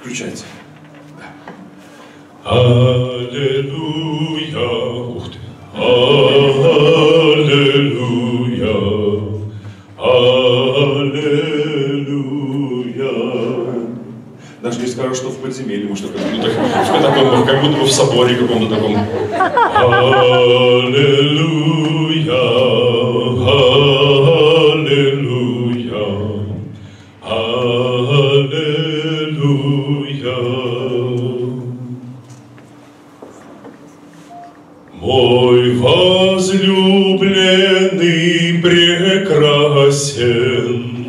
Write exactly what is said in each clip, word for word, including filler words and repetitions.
Включайте. Да. Аллилуйя. Ух ты. Аллилуйя. Аллилуйя. Даже не скажу, что в подземелье, может, как будто, таком, как будто бы в соборе каком-то таком. Аллилуйя. Аллилуйя. Аллилуйя. Мой возлюбленный прекрасен,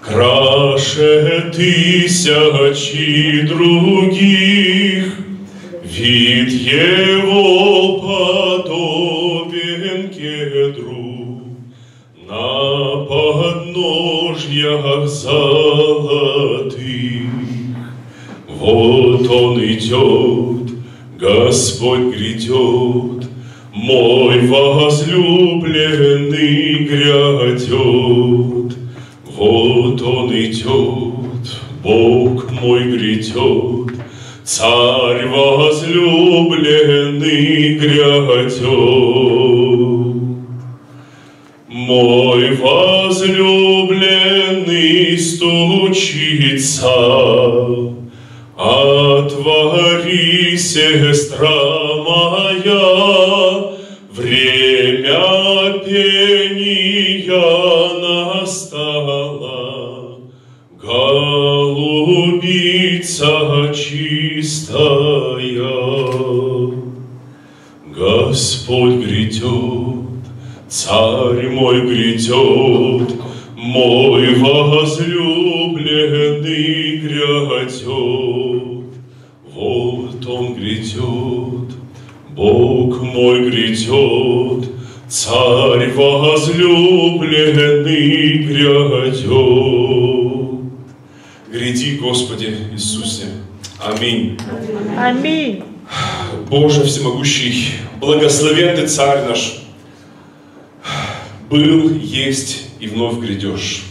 краше тысячи других, вид его подобен кедру на подножьях золотых. Вот он идет, Господь грядет, мой возлюбленный грядет. Вот он идет, Бог мой грядет, царь возлюбленный грядет. Мой возлюбленный стучится, отвори, сестра моя, время пения настало, голубица чистая. Господь грядет, царь мой грядет, мой возлюбленный грядет. Вот он грядет, Бог мой грядет, царь возлюбленный грядет. Гряди, Господи Иисусе. Аминь. Аминь. Боже всемогущий, благословен Ты, Царь наш. Был, есть и вновь грядешь.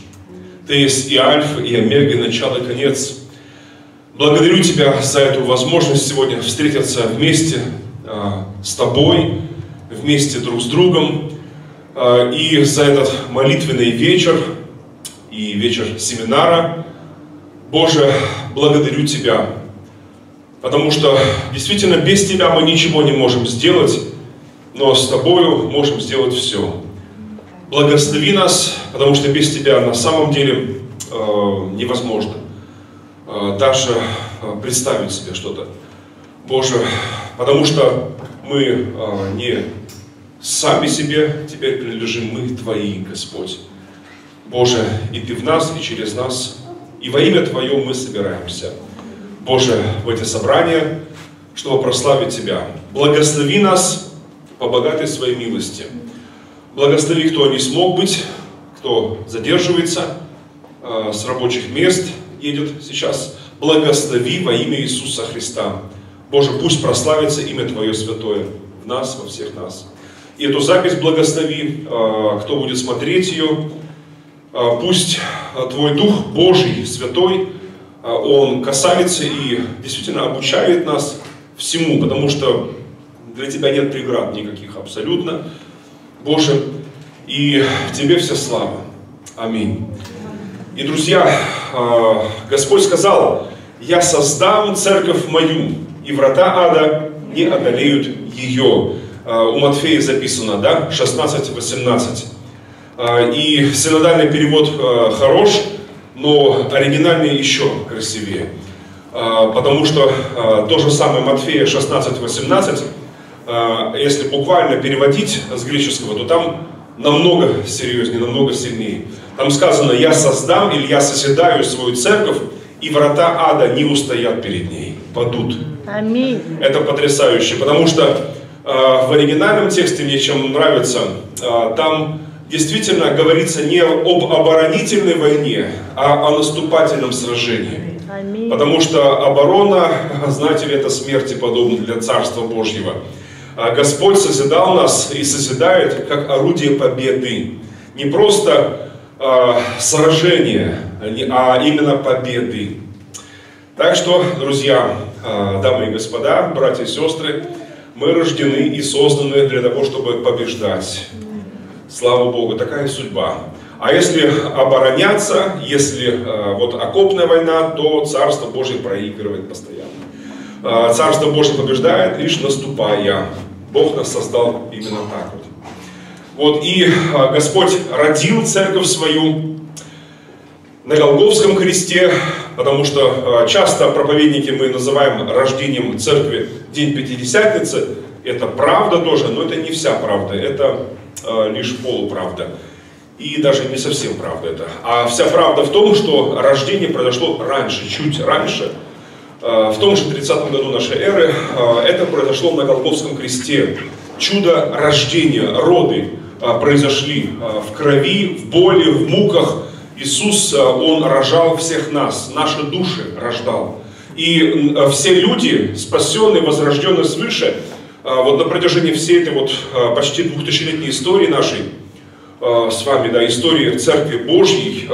Ты есть и Альфа, и Омега, и начало, и конец. Благодарю Тебя за эту возможность сегодня встретиться вместе э, с Тобой, вместе друг с другом, э, и за этот молитвенный вечер и вечер семинара. Боже, благодарю Тебя, потому что действительно без Тебя мы ничего не можем сделать, но с Тобою можем сделать все. Благослови нас, потому что без Тебя на самом деле э, невозможно даже представить себе что-то, Боже, потому что мы а, не сами себе, теперь принадлежим мы Твои, Господь. Боже, и Ты в нас, и через нас, и во имя Твое мы собираемся, Боже, в эти собрания, чтобы прославить Тебя. Благослови нас по богатой Своей милости. Благослови, кто не смог быть, кто задерживается а, с рабочих мест, едет сейчас. Благослови во имя Иисуса Христа. Боже, пусть прославится имя Твое святое в нас, во всех нас. И эту запись благослови, кто будет смотреть ее. Пусть Твой Дух Божий, Святой, Он касается и действительно обучает нас всему, потому что для Тебя нет преград никаких абсолютно. Боже, и Тебе вся слава. Аминь. И, друзья, Господь сказал: «Я создам церковь мою, и врата ада не одолеют ее». У Матфея записано, да, шестнадцать восемнадцать. И синодальный перевод хорош, но оригинальный еще красивее. Потому что то же самое Матфея шестнадцать восемнадцать, если буквально переводить с греческого, то там намного серьезнее, намного сильнее. Там сказано: «Я создам, или я соседаю свою церковь, и врата ада не устоят перед ней, падут». Аминь. Это потрясающе, потому что э, в оригинальном тексте, мне чем нравится, э, там действительно говорится не об оборонительной войне, а о наступательном сражении. Аминь. Потому что оборона, знаете ли, это смерти подобно для Царства Божьего. А Господь созидал нас и созидает как орудие победы. Не просто сражения, а именно победы. Так что, друзья, дамы и господа, братья и сестры, мы рождены и созданы для того, чтобы побеждать. Слава Богу, такая судьба. А если обороняться, если вот окопная война, то Царство Божье проигрывает постоянно. Царство Божье побеждает, лишь наступая. Бог нас создал именно так вот. Вот и Господь родил церковь свою на Голгофском кресте, потому что часто проповедники мы называем рождением церкви День Пятидесятницы. Это правда тоже, но это не вся правда, это лишь полуправда. И даже не совсем правда это. А вся правда в том, что рождение произошло раньше, чуть раньше. В том же тридцатом году нашей эры это произошло на Голгофском кресте. Чудо рождения, роды произошли в крови, в боли, в муках. Иисус, Он рожал всех нас, наши души рождал. И все люди, спасенные, возрожденные свыше, вот на протяжении всей этой вот почти двухтысячелетней истории нашей, с вами, да, истории Церкви Божьей,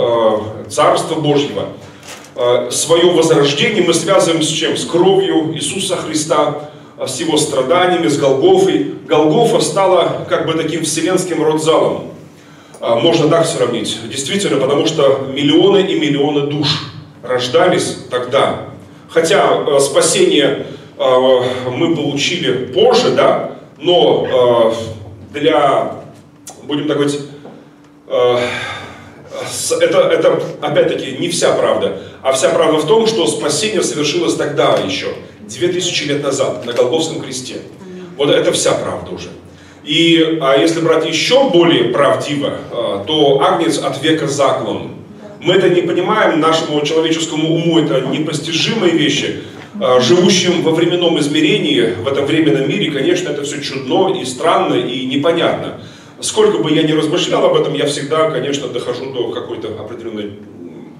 Царства Божьего, свое возрождение мы связываем с чем? С кровью Иисуса Христа, с Его страданиями, с Голгофой. Голгофа стала как бы таким вселенским родзалом. Можно так сравнить. Действительно, потому что миллионы и миллионы душ рождались тогда. Хотя спасение мы получили позже, да, но для, будем так говорить, это, это опять-таки не вся правда. А вся правда в том, что спасение совершилось тогда еще, две тысячи лет назад, на Голгофском кресте. Вот это вся правда уже. И а если брать еще более правдиво, то Агнец от века заклан. Мы это не понимаем, нашему человеческому уму это непостижимые вещи. Живущим во временном измерении, в этом временном мире, конечно, это все чудно и странно и непонятно. Сколько бы я ни размышлял об этом, я всегда, конечно, дохожу до какой-то определенной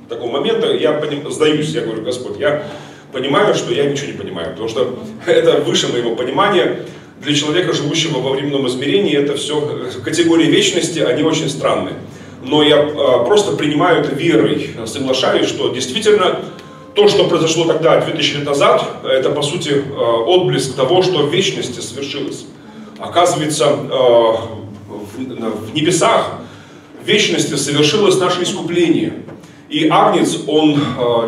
такого момента. Я поним... сдаюсь, я говорю, Господь, я понимаю, что я ничего не понимаю, потому что это выше моего понимания. Для человека, живущего во временном измерении, это все категории вечности, они очень странны. Но я просто принимаю это верой, соглашаюсь, что действительно то, что произошло тогда, две тысячи лет назад, это, по сути, отблеск того, что в вечности свершилось. Оказывается, в небесах, в вечности совершилось наше искупление. И Агнец, он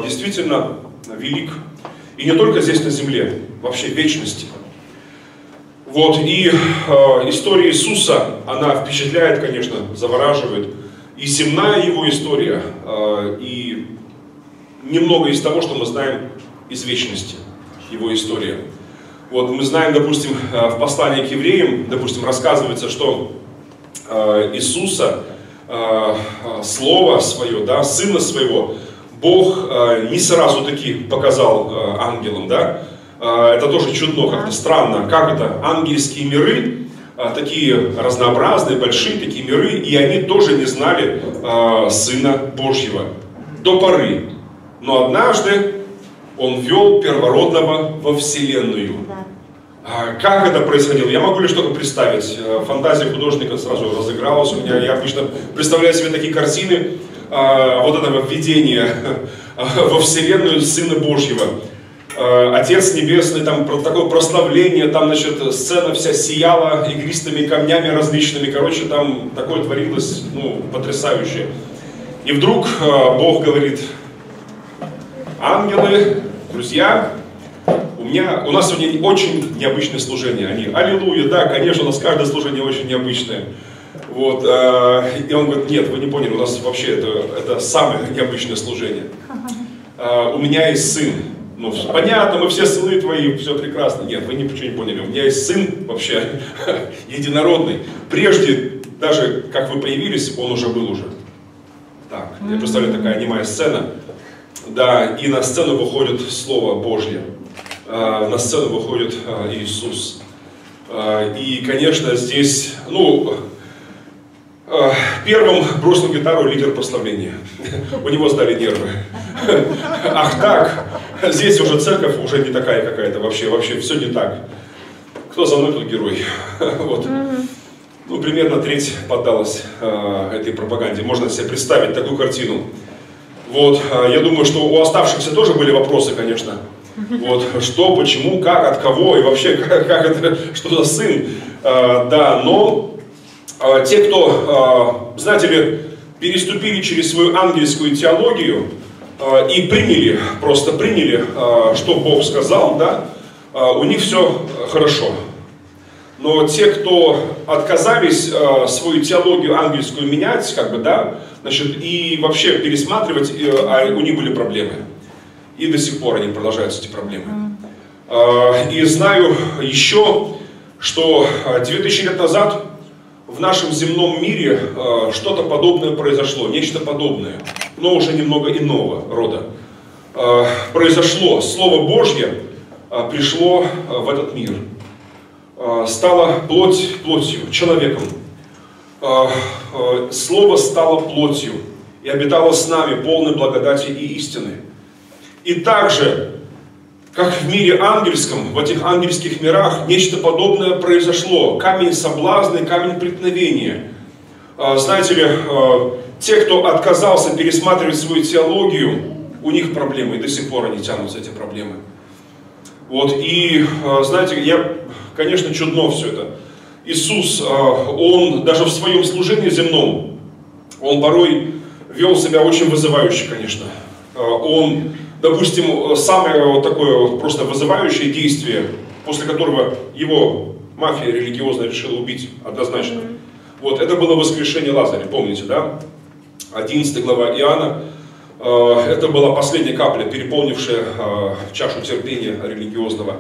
действительно велик. И не только здесь на земле, вообще в вечности. Вот, и э, история Иисуса, она впечатляет, конечно, завораживает. И земная его история, э, и немного из того, что мы знаем из вечности, его история. Вот, мы знаем, допустим, в послании к евреям, допустим, рассказывается, что э, Иисуса, э, слово свое, да, сына своего, Бог э, не сразу таки показал э, ангелам, да. Это тоже чудно, как-то странно, как это ангельские миры, такие разнообразные, большие такие миры, и они тоже не знали э, Сына Божьего до поры. Но однажды Он ввел первородного во Вселенную. Да. Как это происходило? Я могу лишь только представить. Фантазия художника сразу разыгралась у меня. Я обычно представляю себе такие картины, э, вот этого введения во Вселенную Сына Божьего. Отец Небесный, там такое прославление, там, значит, сцена вся сияла игристыми камнями различными, короче, там такое творилось, ну, потрясающе. И вдруг Бог говорит: ангелы, друзья, у меня, у нас сегодня очень необычное служение. Они: аллилуйя, да, конечно, у нас каждое служение очень необычное. Вот, и он говорит: нет, вы не поняли, у нас вообще это, это самое необычное служение. У меня есть сын. Ну, понятно, мы все сыны твои, все прекрасно. Нет, вы ничего не поняли. У меня есть сын вообще единородный. Прежде, даже как вы появились, он уже был уже. Так, я представляю, такая немая сцена. Да, и на сцену выходит Слово Божье. На сцену выходит Иисус. И, конечно, здесь, ну... Первым бросил гитару лидер прославления. У него сдали нервы. Ах так, здесь уже церковь уже не такая какая-то вообще, вообще все не так. Кто за мной, тот герой. Вот. Ну, примерно треть поддалась э, этой пропаганде. Можно себе представить такую картину. Вот, я думаю, что у оставшихся тоже были вопросы, конечно. Вот, что, почему, как, от кого и вообще, как, как это, что за сын. А, да, но а, те, кто, а, знаете ли, переступили через свою ангельскую теологию а, и приняли, просто приняли, а, что Бог сказал, да, а, у них все хорошо. Но те, кто отказались э, свою теологию ангельскую менять, как бы, да, значит, и вообще пересматривать, э, а у них были проблемы. И до сих пор они продолжаются, эти проблемы. Э, и знаю еще, что две тысячи лет назад в нашем земном мире э, что-то подобное произошло, нечто подобное, но уже немного иного рода. Э, произошло, Слово Божье э, пришло э, в этот мир. Стала плоть плотью, человеком. Слово стало плотью и обитало с нами, полной благодати и истины. И также, как в мире ангельском, в этих ангельских мирах нечто подобное произошло. Камень соблазна, камень преткновения. Знаете ли, те, кто отказался пересматривать свою теологию, у них проблемы, и до сих пор они тянутся, эти проблемы. Вот, и, знаете, я, конечно, чудно все это. Иисус, Он даже в своем служении земном, Он порой вел себя очень вызывающе, конечно. Он, допустим, самое вот такое просто вызывающее действие, после которого его мафия религиозная решила убить, однозначно. Вот, это было воскрешение Лазаря, помните, да? одиннадцатая глава Иоанна. Это была последняя капля, переполнившая чашу терпения религиозного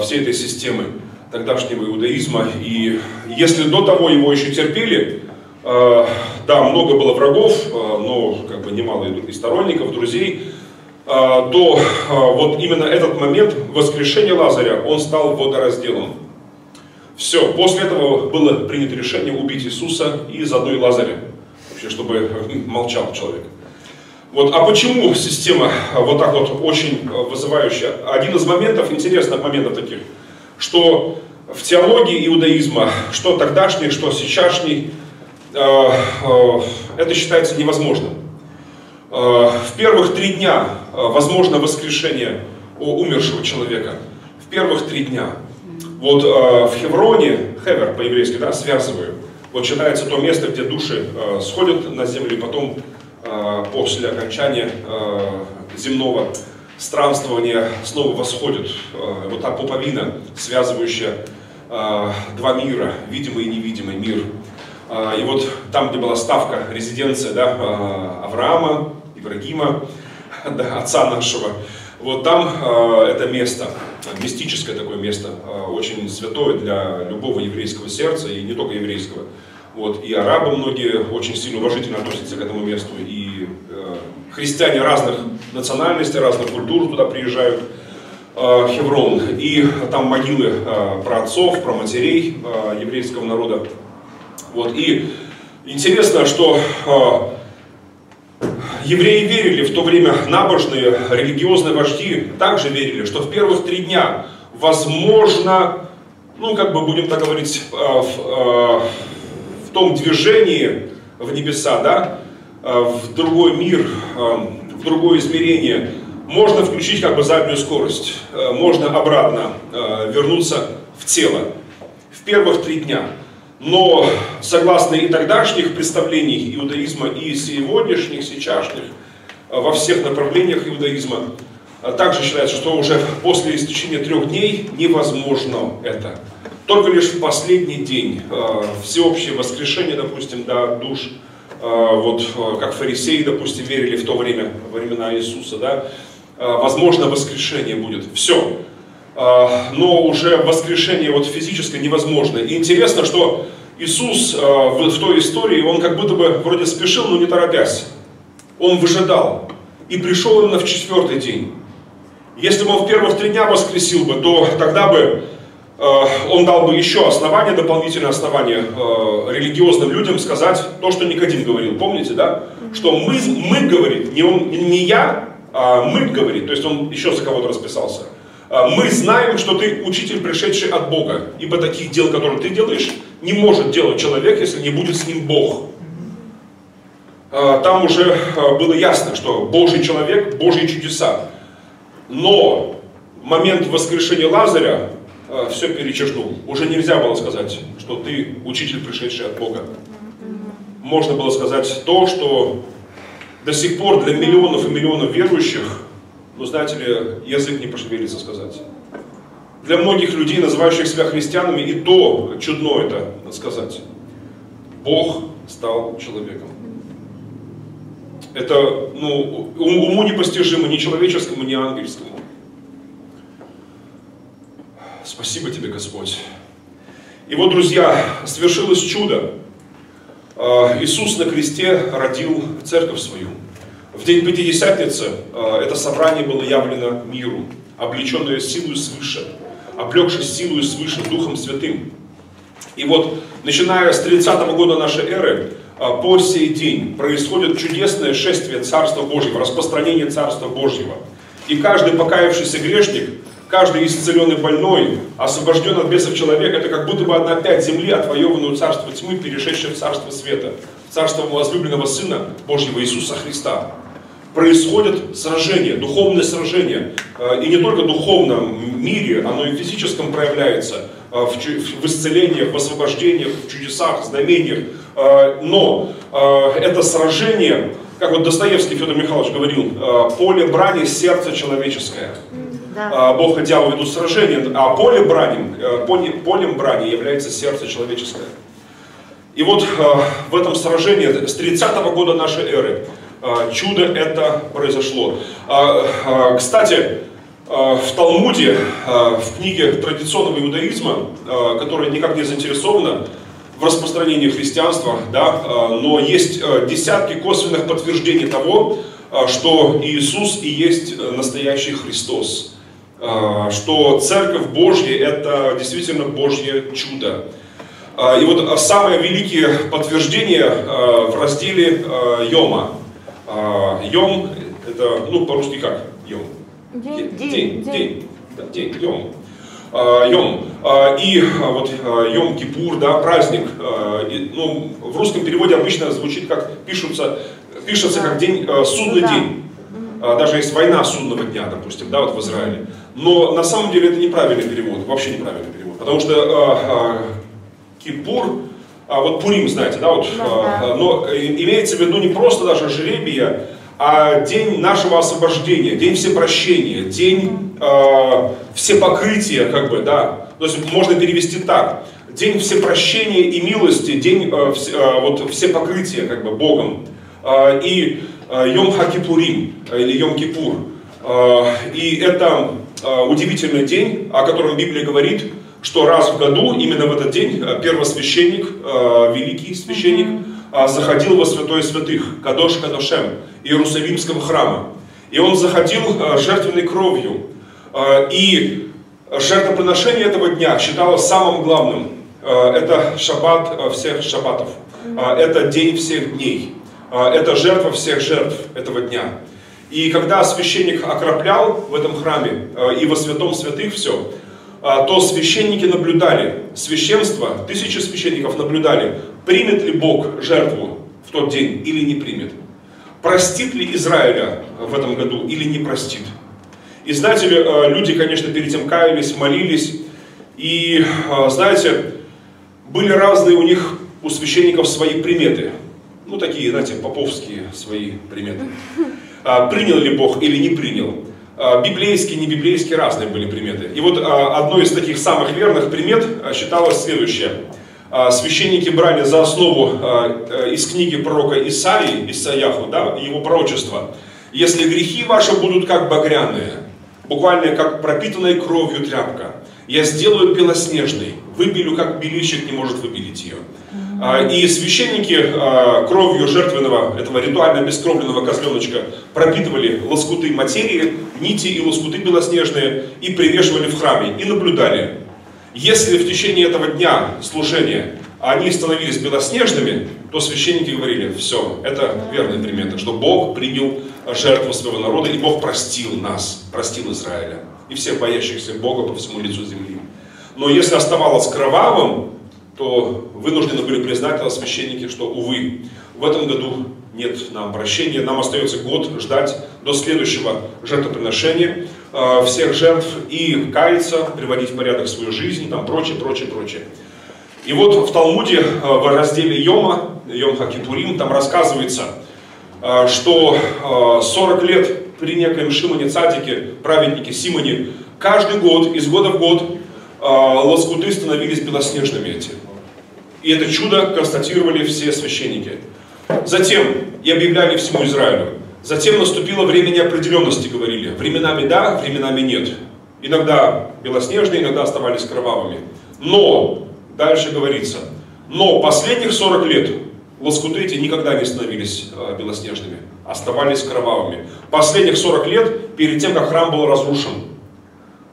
всей этой системы тогдашнего иудаизма. И если до того его еще терпели, да, много было врагов, но как бы немало и сторонников, друзей, то вот именно этот момент воскрешения Лазаря, он стал водоразделом. Все, после этого было принято решение убить Иисуса и заодно и Лазаря, вообще, чтобы молчал человек. Вот, а почему система вот так вот очень вызывающая? Один из моментов, интересных моментов таких, что в теологии иудаизма, что тогдашний, что сейчасшний, э, э, это считается невозможным. Э, в первых три дня возможно воскрешение умершего человека. В первых три дня. Вот э, в Хевроне, Хевер по-еврейски, да, связываю, вот считается то место, где души э, сходят на землю и потом... после окончания земного странствования снова восходит вот та пуповина, связывающая два мира, видимый и невидимый мир. И вот там, где была ставка, резиденция, да, Авраама, Ибрагима, да, отца нашего, вот там это место, мистическое такое место, очень святое для любого еврейского сердца и не только еврейского. Вот, и арабы многие очень сильно уважительно относятся к этому месту, и э, христиане разных национальностей, разных культур туда приезжают, э, Хеврон, и там могилы э, праотцов, праматерей э, еврейского народа. Вот, и интересно, что э, евреи верили в то время, набожные, религиозные вожди также верили, что в первых три дня возможно, ну как бы будем так говорить, э, в, э, в том движении в небеса, да, в другой мир, в другое измерение, можно включить как бы заднюю скорость, можно обратно вернуться в тело в первых три дня. Но согласно и тогдашних представлений иудаизма, и сегодняшних, сейчасшних, во всех направлениях иудаизма, также считается, что уже после истечения трех дней невозможно это. Только лишь в последний день, э, всеобщее воскрешение, допустим, да, душ, э, вот э, как фарисеи, допустим, верили в то время, во времена Иисуса, да, э, возможно, воскрешение будет, все. Э, но уже воскрешение вот физическое невозможно. И интересно, что Иисус э, в, в той истории, он как будто бы вроде спешил, но не торопясь. Он выжидал. И пришел именно в четвертый день. Если бы он в первых три дня воскресил бы, то тогда бы он дал бы еще основание, дополнительное основание э, религиозным людям сказать то, что Никодим говорил. Помните, да? Что мы, мы говорит, не, он, не я, а мы говорит, то есть он еще за кого-то расписался. Мы знаем, что ты учитель, пришедший от Бога, ибо таких дел, которые ты делаешь, не может делать человек, если не будет с ним Бог. там уже было ясно, что Божий человек, Божьи чудеса. Но момент воскрешения Лазаря все перечеркнул. Уже нельзя было сказать, что ты учитель, пришедший от Бога. Можно было сказать то, что до сих пор для миллионов и миллионов верующих, ну, знаете ли, язык не пошевелится сказать. Для многих людей, называющих себя христианами, и то чудно это сказать. Бог стал человеком. Это, ну, уму непостижимо, ни человеческому, ни ангельскому. Спасибо тебе, Господь. И вот, друзья, свершилось чудо. Иисус на кресте родил церковь свою. В день Пятидесятницы это собрание было явлено миру, облеченное силою свыше, облегшее силою свыше Духом Святым. И вот, начиная с тридцатого года нашей эры, по сей день происходит чудесное шествие Царства Божьего, распространение Царства Божьего. И каждый покаявшийся грешник, каждый исцеленный больной, освобожден от бесов человек, это как будто бы одна пять земли, отвоеванную царство тьмы, перешедшее в царство света, в царство возлюбленного Сына Божьего Иисуса Христа. Происходит сражение, духовное сражение, и не только в духовном мире, оно и в физическом проявляется, в исцелениях, в освобождениях, в чудесах, в знамениях. Но это сражение, как вот Достоевский Федор Михайлович говорил, поле брани сердце человеческое. Да. Бог и дьявол ведут сражение, а поле брани, полем брани является сердце человеческое. И вот в этом сражении с тридцатого года нашей эры чудо это произошло. Кстати, в Талмуде, в книге традиционного иудаизма, которая никак не заинтересована в распространении христианства, да, но есть десятки косвенных подтверждений того, что Иисус и есть настоящий Христос, что Церковь Божья – это действительно Божье чудо. И вот самое великое подтверждение в разделе Йома. Йом – это, ну, по-русски как? Йом. День, день, день, день, Йом. Йом. И вот Йом Кипур, да, праздник. Ну, в русском переводе обычно звучит как пишутся, пишется как день, судный день. Даже есть война судного дня, допустим, да, вот в Израиле. Но на самом деле это неправильный перевод, вообще неправильный перевод. Потому что Кипур, вот Пурим, знаете, да, вот, но имеется в виду не просто даже жребия, а день нашего освобождения, день всепрощения, день э, всепокрытия, как бы, да, то есть можно перевести так, день всепрощения и милости, день э, вс, э, вот, всепокрытия, как бы, Богом, э, и э, Йом Ха-Кипурим, или Йом Кипур, э, и это э, удивительный день, о котором Библия говорит, что раз в году, именно в этот день, первосвященник, э, великий священник, заходил во святое святых, Кадош Кадошем, Иерусалимского храма. И он заходил жертвенной кровью. И жертвоприношение этого дня считалось самым главным. Это шаббат всех шаббатов. Это день всех дней. Это жертва всех жертв этого дня. И когда священник окроплял в этом храме и во святом святых все, то священники наблюдали, священство, тысячи священников наблюдали, примет ли Бог жертву в тот день или не примет, простит ли Израиля в этом году или не простит. И знаете ли, люди, конечно, перед тем каялись, молились, и, знаете, были разные у них, у священников, свои приметы, ну такие, знаете, поповские свои приметы, принял ли Бог или не принял. Библейские, не библейские, разные были приметы. И вот одной из таких самых верных примет считалось следующее. Священники брали за основу из книги пророка Исаии, Исаяху, да, его пророчество. «Если грехи ваши будут как багряные, буквально как пропитанная кровью тряпка, я сделаю белоснежной, выбелю, как белильщик не может выбелить ее». И священники кровью жертвенного, этого ритуально бескровленного козленочка пропитывали лоскуты материи, нити и лоскуты белоснежные и привешивали в храме, и наблюдали. Если в течение этого дня служения они становились белоснежными, то священники говорили, все, это верная примета, что Бог принял жертву своего народа, и Бог простил нас, простил Израиля и всех боящихся Бога по всему лицу земли. Но если оставалось кровавым, то вынуждены были признать священники, что, увы, в этом году нет нам прощения. Нам остается год ждать до следующего жертвоприношения э, всех жертв и каяться, приводить в порядок свою жизнь, там прочее, прочее, прочее. И вот в Талмуде, э, в разделе Йома, Йом Кипурим, там рассказывается, э, что э, сорок лет при некоем Шимоне Цадике, праведнике Симоне, каждый год, из года в год, э, лоскуты становились белоснежными эти. И это чудо констатировали все священники. Затем, и объявляли всему Израилю, затем наступило время неопределенности, говорили. Временами да, временами нет. Иногда белоснежные, иногда оставались кровавыми. Но, дальше говорится, но последних сорок лет лоскуты эти никогда не становились белоснежными, оставались кровавыми. Последних сорок лет, перед тем, как храм был разрушен.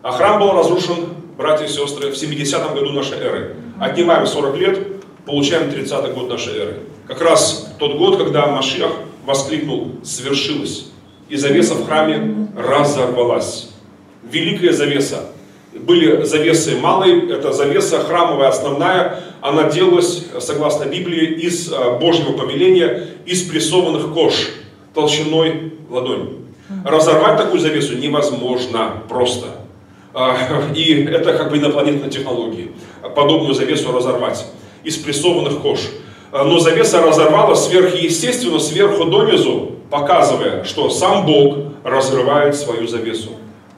А храм был разрушен, братья и сестры, в семидесятом году нашей эры. Отнимаем сорок лет, получаем тридцатый год нашей эры. Как раз тот год, когда Машиах воскликнул «свершилось», и завеса в храме разорвалась. Великая завеса. Были завесы малые, это завеса храмовая, основная, она делалась, согласно Библии, из Божьего повеления, из прессованных кож, толщиной ладонь. Разорвать такую завесу невозможно просто. И это как бы инопланетные технологии, подобную завесу разорвать из прессованных кож. Но завеса разорвалась сверхъестественно, сверху донизу, показывая, что сам Бог разрывает свою завесу.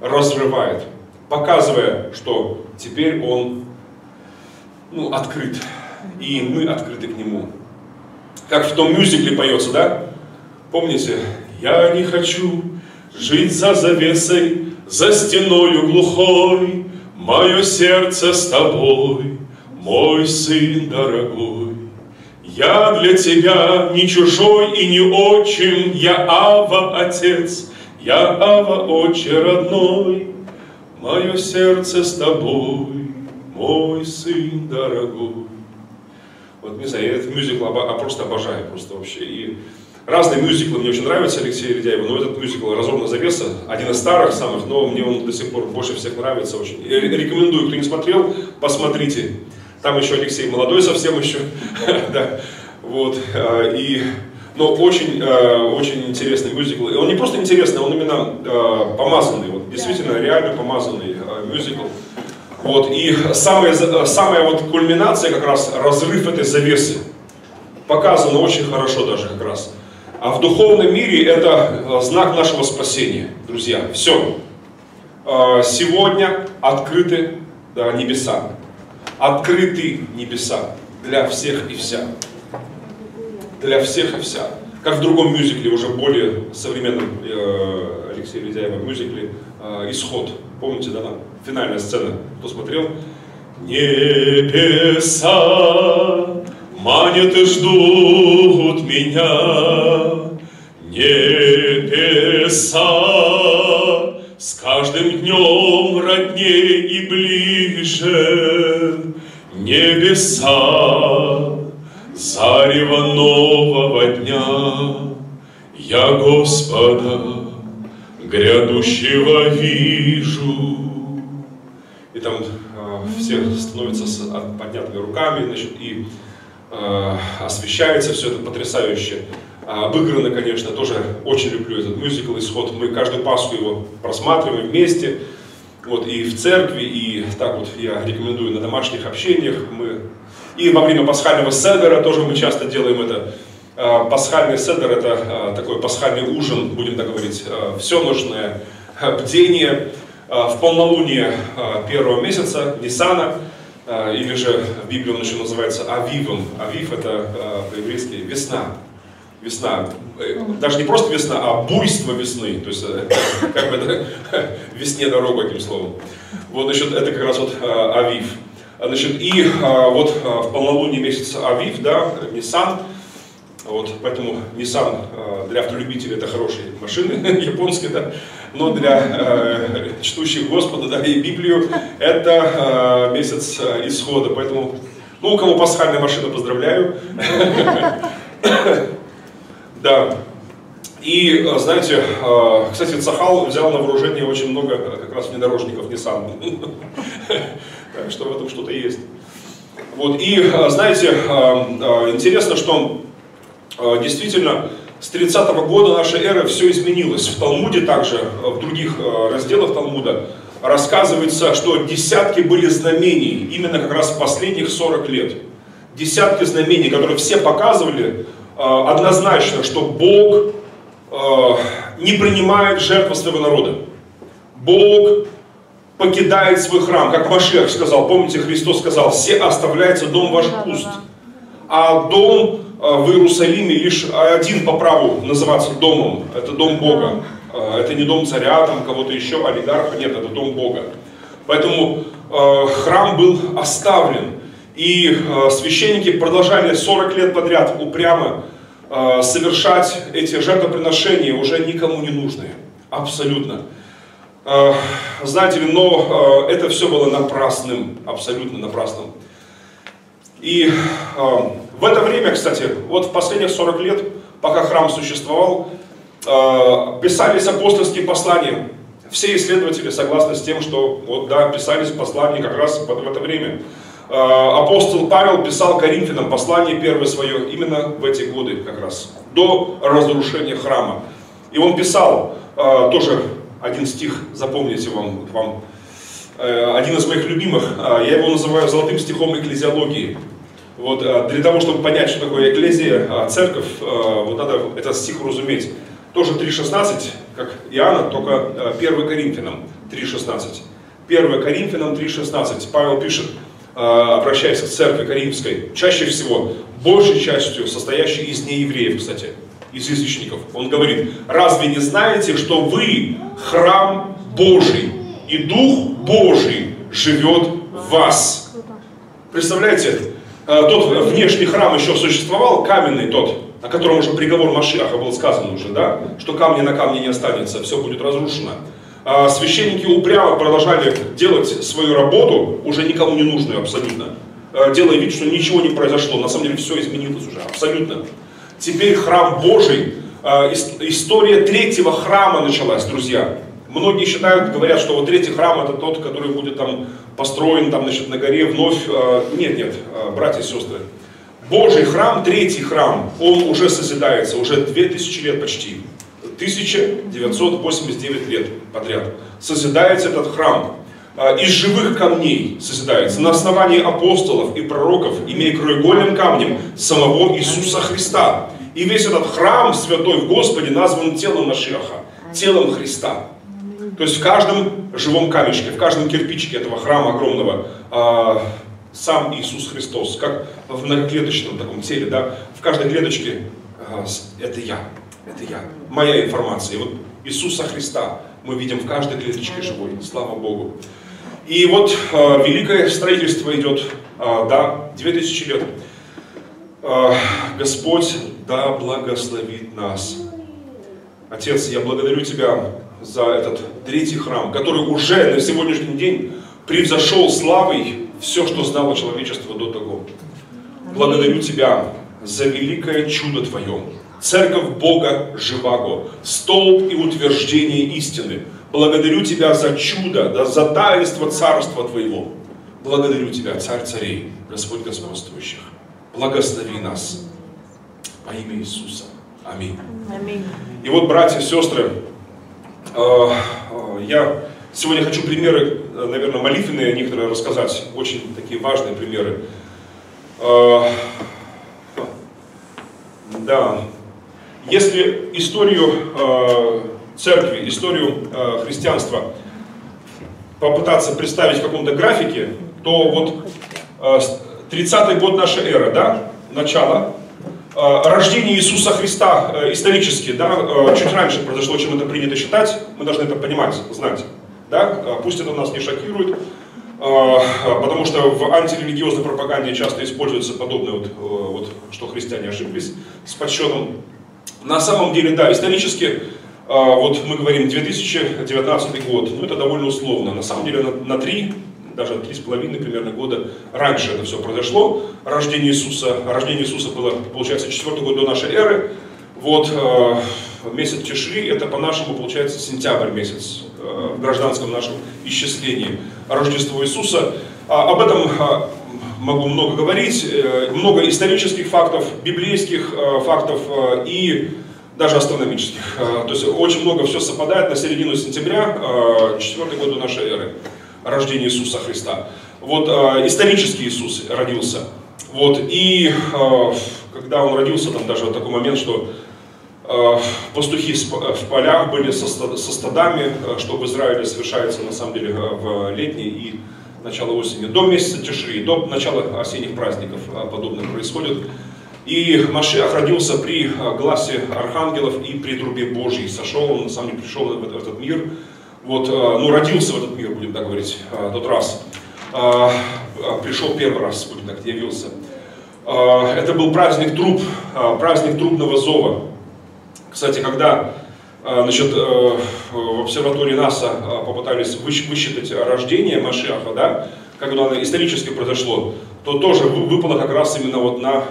Разрывает. Показывая, что теперь Он, ну, открыт. И мы открыты к Нему. Как в том мюзикле поется, да? Помните? «Я не хочу жить за завесой, за стеною глухой. Мое сердце с тобой, мой сын дорогой. Я для тебя не чужой и не отчим, я Ава, Отец, я Ава, Отче родной. Мое сердце с тобой, мой сын дорогой». Вот, не знаю, я этот мюзикл оба- просто обожаю, просто вообще. И разные мюзиклы мне очень нравятся, Алексея Ведяева, но этот мюзикл «Разорвана завеса», один из старых самых, но мне он до сих пор больше всех нравится очень. Я рекомендую, кто не смотрел, посмотрите. Там еще Алексей молодой совсем еще, да, вот, и, но очень, очень интересный мюзикл, и он не просто интересный, он именно помазанный, вот, действительно, реально помазанный мюзикл, вот, и самая, самая вот кульминация как раз, разрыв этой завесы, показано очень хорошо даже как раз, а в духовном мире это знак нашего спасения, друзья, все, сегодня открыты, да, небеса. Открыты небеса для всех и вся. Для всех и вся. Как в другом мюзикле, уже более современном э, Алексея Людяева мюзикле э, «Исход». Помните, да, там финальная сцена? Кто смотрел? Небеса манят и ждут меня. Небеса с каждым днем роднее и ближе. Небеса, зарево нового дня, я Господа грядущего вижу. И там э, все становятся с поднятыми руками, значит, и э, освещается все это потрясающе. Обыграно, конечно, тоже очень люблю этот мюзикл «Исход». Мы каждую Пасху его просматриваем вместе, вот, и в церкви, и так вот я рекомендую на домашних общениях. Мы... И во время пасхального седера тоже мы часто делаем это. Пасхальный седер – это такой пасхальный ужин, будем так говорить, всеночное бдение в полнолуние первого месяца, Нисана, или же в Библии он еще называется Авивом. Авив – это по-еврейски «весна». Весна, даже не просто весна, а буйство весны, то есть как бы это, весне дорога, одним словом. Вот, значит, это как раз вот а, Авив. Значит, и а, вот а, в полнолуние месяц Авив, да, Нисан, вот, поэтому Нисан а, для автолюбителей это хорошие машины, японские, да, но для а, чтущих Господа, да, и Библию это а, месяц а, исхода, поэтому, ну, у кого пасхальная машина, поздравляю. Да, и, знаете, кстати, Цахал взял на вооружение очень много как раз внедорожников Нисан, так что в этом что-то есть. Вот, и, знаете, интересно, что действительно с тридцатого года нашей эры все изменилось. В Талмуде также, в других разделах Талмуда, рассказывается, что десятки были знамений, именно как раз в последних сорок лет. Десятки знамений, которые все показывали однозначно, что Бог не принимает жертвы своего народа. Бог покидает свой храм, как Машиах сказал, помните, Христос сказал: «Все оставляется, дом ваш пуст». А дом в Иерусалиме лишь один по праву называться домом, это дом Бога. Это не дом царя, там кого-то еще, олигарха, нет, это дом Бога. Поэтому храм был оставлен. И священники продолжали сорок лет подряд упрямо совершать эти жертвоприношения, уже никому не нужные, абсолютно. Знаете ли, но это все было напрасным, абсолютно напрасным. И в это время, кстати, вот в последних сорок лет, пока храм существовал, писались апостольские послания. Все исследователи согласны с тем, что вот, да, писались послания как раз в это время. Апостол Павел писал Коринфянам послание первое свое именно в эти годы как раз, до разрушения храма. И он писал, тоже один стих, запомните вам, вам один из моих любимых, я его называю золотым стихом экклезиологии. Вот, для того, чтобы понять, что такое экклезия, церковь, вот надо этот стих разуметь. Тоже три шестнадцать, как Иоанна, только первое Коринфянам три шестнадцать. первое Коринфянам три шестнадцать, Павел пишет, обращаясь к церкви коринфской, чаще всего, большей частью состоящей из неевреев, кстати, из язычников. Он говорит: разве не знаете, что вы храм Божий, и Дух Божий живет в вас? Представляете, тот внешний храм еще существовал, каменный тот, о котором уже приговор Машиаха был сказан уже, да, что камня на камне не останется, все будет разрушено. Священники упрямо продолжали делать свою работу, уже никому не нужную абсолютно, делая вид, что ничего не произошло. На самом деле все изменилось уже абсолютно. Теперь храм Божий, история третьего храма началась, друзья. Многие считают, говорят, что вот третий храм это тот, который будет там построен там, значит, на горе вновь. Нет, нет, братья и сестры. Божий храм, третий храм, он уже созидается, уже две тысячи лет почти. тысяча девятьсот восемьдесят девять лет подряд созидается этот храм. Из живых камней созидается на основании апостолов и пророков, имея краеугольным камнем самого Иисуса Христа. И весь этот храм святой в Господе назван телом Машиаха, телом Христа. То есть в каждом живом камешке, в каждом кирпичике этого храма огромного сам Иисус Христос, как в многоклеточном таком теле, да, в каждой клеточке это я. Это я, моя информация. И вот Иисуса Христа мы видим в каждой клеточке живой, слава Богу. И вот э, великое строительство идет, э, да, две тысячи лет. Э, Господь, да благословит нас. Отец, я благодарю Тебя за этот третий храм, который уже на сегодняшний день превзошел славой все, что знало человечество до того. Благодарю Тебя за великое чудо Твое. Церковь Бога живаго, столб и утверждение истины. Благодарю Тебя за чудо, да, за таинство царства Твоего. Благодарю Тебя, Царь царей, Господь господствующих. Благослови нас во имя Иисуса. Аминь. Аминь. И вот, братья и сестры, э, я сегодня хочу примеры, наверное, молитвенные некоторые рассказать, очень такие важные примеры. Э, да. Если историю э, церкви, историю э, христианства попытаться представить в каком-то графике, то вот э, тридцатый год нашей эры, да, начало, э, рождение Иисуса Христа э, исторически, да, э, чуть раньше произошло, чем это принято считать, мы должны это понимать, знать, да, пусть это нас не шокирует, э, потому что в антирелигиозной пропаганде часто используется подобное, вот, э, вот, что христиане ошиблись с подсчетом. На самом деле, да, исторически, вот мы говорим две тысячи девятнадцатый год, ну это довольно условно, на самом деле на три, даже три с половиной примерно года раньше это все произошло, рождение Иисуса, рождение Иисуса было, получается, четвертый год до нашей эры, вот месяц Тишри, это по-нашему получается сентябрь месяц, в гражданском нашем исчислении, Рождество Иисуса, об этом могу много говорить, много исторических фактов, библейских фактов и даже астрономических. То есть очень много все совпадает на середину сентября, четвёртый год до нашей эры, рождение Иисуса Христа. Вот исторически Иисус родился. Вот, и когда он родился, там даже вот такой момент, что пастухи в полях были со стадами, что в Израиле совершается на самом деле в летний и начало осени. До месяца Тишри, до начала осенних праздников подобное происходит. И Машиах родился при гласе архангелов и при трубе Божьей. Сошел он, на самом деле, пришел в этот мир. Вот, ну, родился в этот мир, будем так говорить, тот раз. Пришел первый раз, будем так, явился. Это был праздник труб, праздник трубного зова. Кстати, когда значит, в обсерватории НАСА попытались высчитать рождение Машиаха, да, когда оно исторически произошло, то тоже выпало как раз именно вот на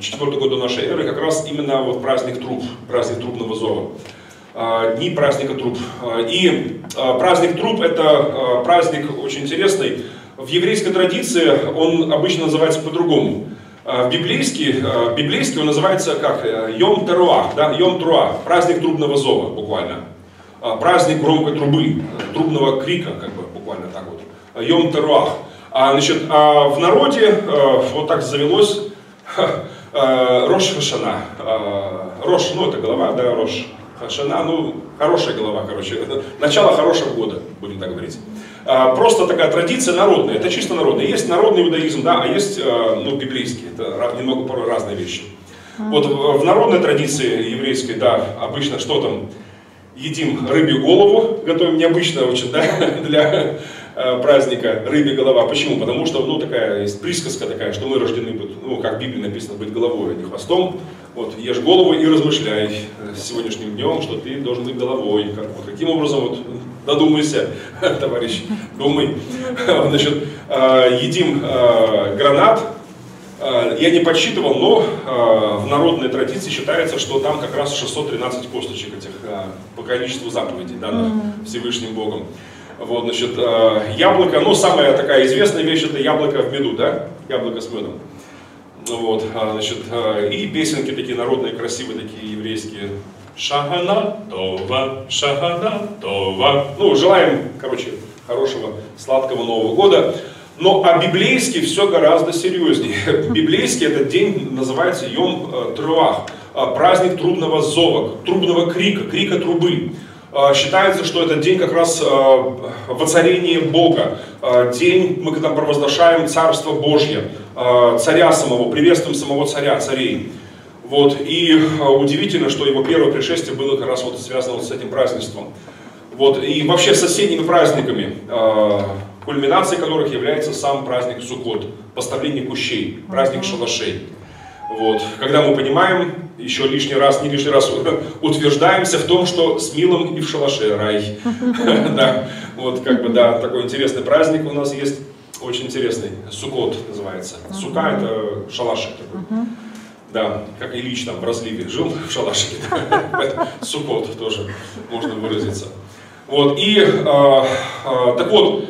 четвёртый год до нашей эры, как раз именно вот праздник труб, праздник трубного зова, дни праздника труб. И праздник труб – это праздник очень интересный. В еврейской традиции он обычно называется по-другому. Библейский, библейский он называется как Йом Труа, да, Йом Труа, праздник трубного зова, буквально. Праздник громкой трубы, трубного крика, как бы, буквально так вот. Йом Труа. А, значит, а в народе вот так завелось Рош Хашана. Рош, ну это голова, да, Рош Хашана, ну хорошая голова, короче. Это начало хорошего года, будем так говорить. Просто такая традиция народная, это чисто народная. Есть народный иудаизм, да, а есть ну, библейский, это немного порой разные вещи. Вот в народной традиции еврейской, да, обычно что там? Едим рыбью голову, готовим необычно очень, да, для праздника рыбья голова. Почему? Потому что, ну, такая есть присказка такая, что мы рождены, ну, как в Библии написано, быть головой, а не хвостом. Вот, ешь голову и размышляй сегодняшним днем, что ты должен быть головой. Как, вот, каким образом, вот, додумайся, товарищ, думай. Значит, едим гранат. Я не подсчитывал, но в народной традиции считается, что там как раз шестьсот тринадцать косточек этих по количеству заповедей, данных Всевышним Богом. Вот, значит, яблоко, ну, самая такая известная вещь, это яблоко в меду, да, яблоко с медом. Вот, значит, и песенки такие народные, красивые такие, еврейские. Шахана Това, Шахана Това. Ну, желаем, короче, хорошего, сладкого Нового года. Но а библейский все гораздо серьезнее. Библейский этот день называется Йом Труах, праздник трубного зова, трубного крика, крика трубы. Считается, что этот день как раз воцарение Бога. День, мы там провозглашаем Царство Божье, царя самого, приветствуем самого царя, царей. Вот. И удивительно, что его первое пришествие было как раз вот связано вот с этим празднеством. Вот. И вообще с соседними праздниками, кульминацией которых является сам праздник Сукот, поставление кущей, праздник шалашей. Вот. Когда мы понимаем, еще лишний раз, не лишний раз утверждаемся в том, что с милым и в шалаше рай. Вот как бы, да, такой интересный праздник у нас есть, очень интересный, Сукот называется. Сука – это шалашик такой. Да, как Ильич там в разливе жил в шалашике, Сукот тоже можно выразиться. Вот, и так вот,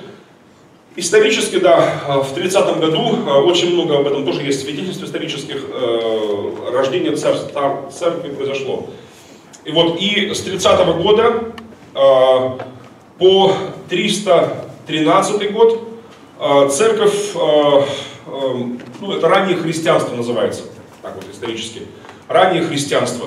исторически, да, в тридцатом году, очень много об этом тоже есть свидетельств исторических, рождение церкви произошло. И вот и с тридцатого года по триста тринадцатый год церковь, ну это раннее христианство называется, так вот исторически, раннее христианство.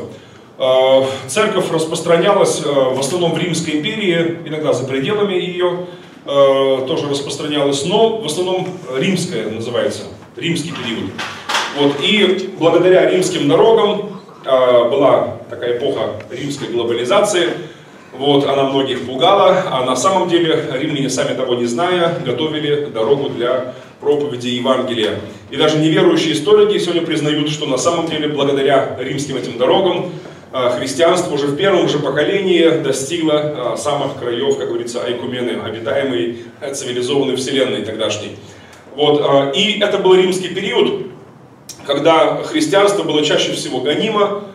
Церковь распространялась в основном в Римской империи, иногда за пределами ее, тоже распространялось, но в основном римская называется, римский период. Вот, и благодаря римским дорогам была такая эпоха римской глобализации, вот, она многих пугала, а на самом деле римляне, сами того не зная, готовили дорогу для проповеди Евангелия. И даже неверующие историки сегодня признают, что на самом деле благодаря римским этим дорогам христианство уже в первом же поколении достигло самых краев, как говорится, айкумены, обитаемой цивилизованной вселенной тогдашней. Вот. И это был римский период, когда христианство было чаще всего гонимо,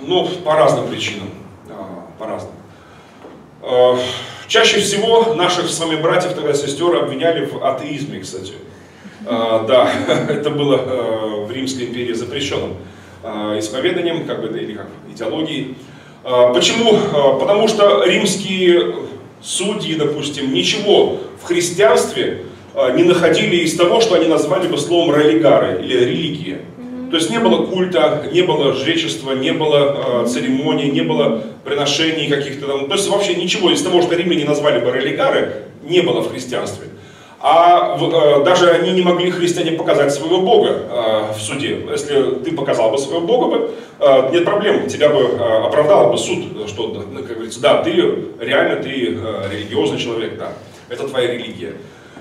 ну, по разным причинам, по разным. Чаще всего наших с вами братьев, тогда сестер, обвиняли в атеизме, кстати. Да, это было в Римской империи запрещено. исповеданием, как бы, или как идеологией. Почему? Потому что римские судьи, допустим, ничего в христианстве не находили из того, что они назвали бы словом «религары» или «религия». То есть не было культа, не было жречества, не было э, церемоний, не было приношений каких-то там. То есть вообще ничего из того, что римляне назвали бы религары, не было в христианстве. А э, даже они не могли, христиане, показать своего Бога э, в суде. Если ты показал бы своего Бога, бы, э, нет проблем, тебя бы э, оправдал бы суд, что, как говорится, да, ты реально, ты э, религиозный человек, да, это твоя религия.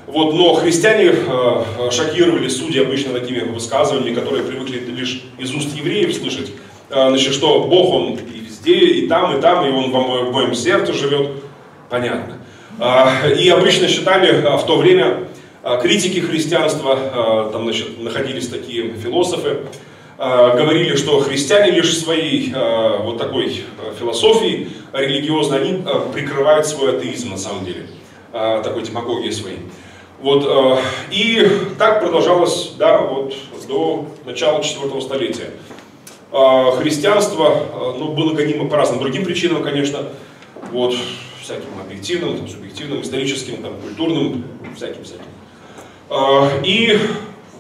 Вот, но христиане э, шокировали судей обычно такими высказываниями, которые привыкли лишь из уст евреев слышать, э, значит, что Бог, Он и везде, и там, и там, и Он в, в моем сердце живет, понятно. Э, и обычно считали в то время э, критики христианства, э, там, значит, находились такие философы, э, говорили, что христиане лишь своей э, вот такой философией религиозной, они э, прикрывают свой атеизм на самом деле, э, такой демагогией своей. Вот, э, и так продолжалось, да, вот, до начала четвёртого столетия. Э, христианство э, ну, было гонимо по разным другим причинам, конечно, вот, всяким объективным, там, субъективным, историческим, там, культурным, всяким-всяким. Э, и,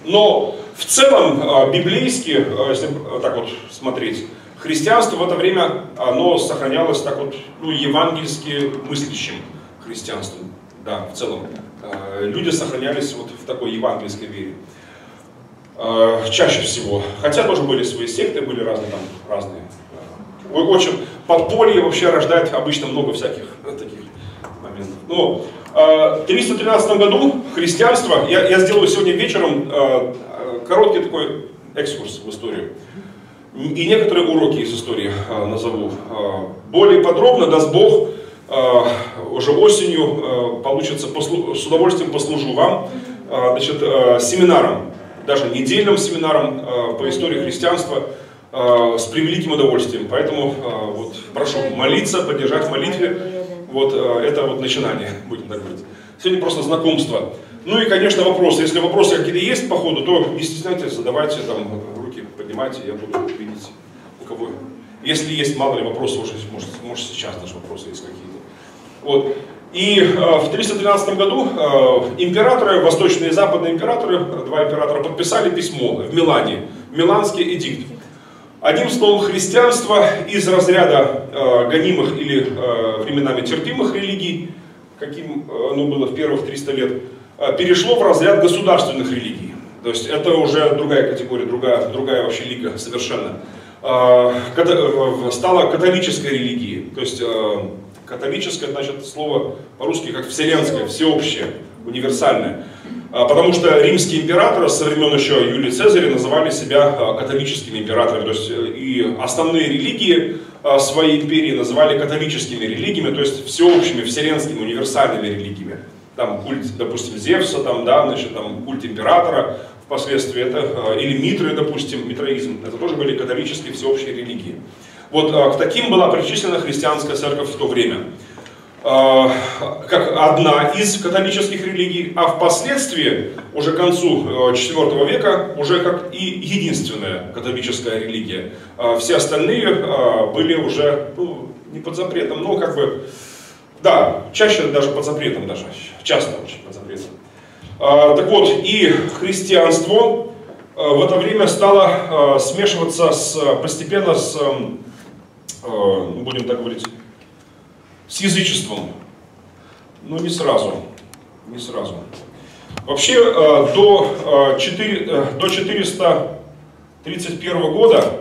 но в целом, э, библейски, э, если так вот смотреть, христианство в это время оно сохранялось так вот, ну, евангельски мыслящим христианством, да, в целом. Люди сохранялись вот в такой евангельской вере чаще всего. Хотя тоже были свои секты, были разные там, разные. В общем, подполье вообще рождает обычно много всяких таких моментов. Но в триста тринадцатом году христианство, я, я сделаю сегодня вечером короткий такой экскурс в историю. И некоторые уроки из истории назову. Более подробно, даст Бог, уже осенью, получится, с удовольствием послужу вам, значит, семинаром, даже недельным семинаром по истории христианства с превеликим удовольствием. Поэтому вот, прошу молиться, поддержать в молитве. Вот это вот начинание, будем так говорить. Сегодня просто знакомство. Ну и, конечно, вопросы. Если вопросы какие-то есть по ходу, то не стесняйтесь, задавайте, там, руки поднимайте, я буду видеть, у кого. Если есть, мало ли, вопросы, может, может сейчас даже вопросы есть какие-то. Вот. И э, в триста тринадцатом году э, императоры, восточные и западные императоры, два императора подписали письмо в Милане, Миланский эдикт. Одним словом, христианство из разряда э, гонимых или э, временами терпимых религий, каким оно было в первых триста лет, э, перешло в разряд государственных религий. То есть это уже другая категория, другая, другая вообще лига совершенно. Э, ката- стала католической религией. То есть, э, католическое, значит, слово по-русски как вселенское, всеобщее, универсальное. Потому что римские императоры со времен еще Юлия Цезаря называли себя католическими императорами. То есть и основные религии своей империи называли католическими религиями, то есть всеобщими, вселенскими, универсальными религиями. Там культ, допустим, Зевса, там, да, значит, там культ императора впоследствии, это, или Митры, допустим, митроизм. Это тоже были католические всеобщие религии. Вот к таким была причислена христианская церковь в то время, как одна из католических религий, а впоследствии, уже к концу четвёртого века, уже как и единственная католическая религия. Все остальные были уже, ну, не под запретом, но как бы, да, чаще даже под запретом, даже часто очень под запретом. Так вот, и христианство в это время стало смешиваться с, постепенно с... будем так говорить, с язычеством, но не сразу, не сразу. Вообще до четыреста тридцать первого года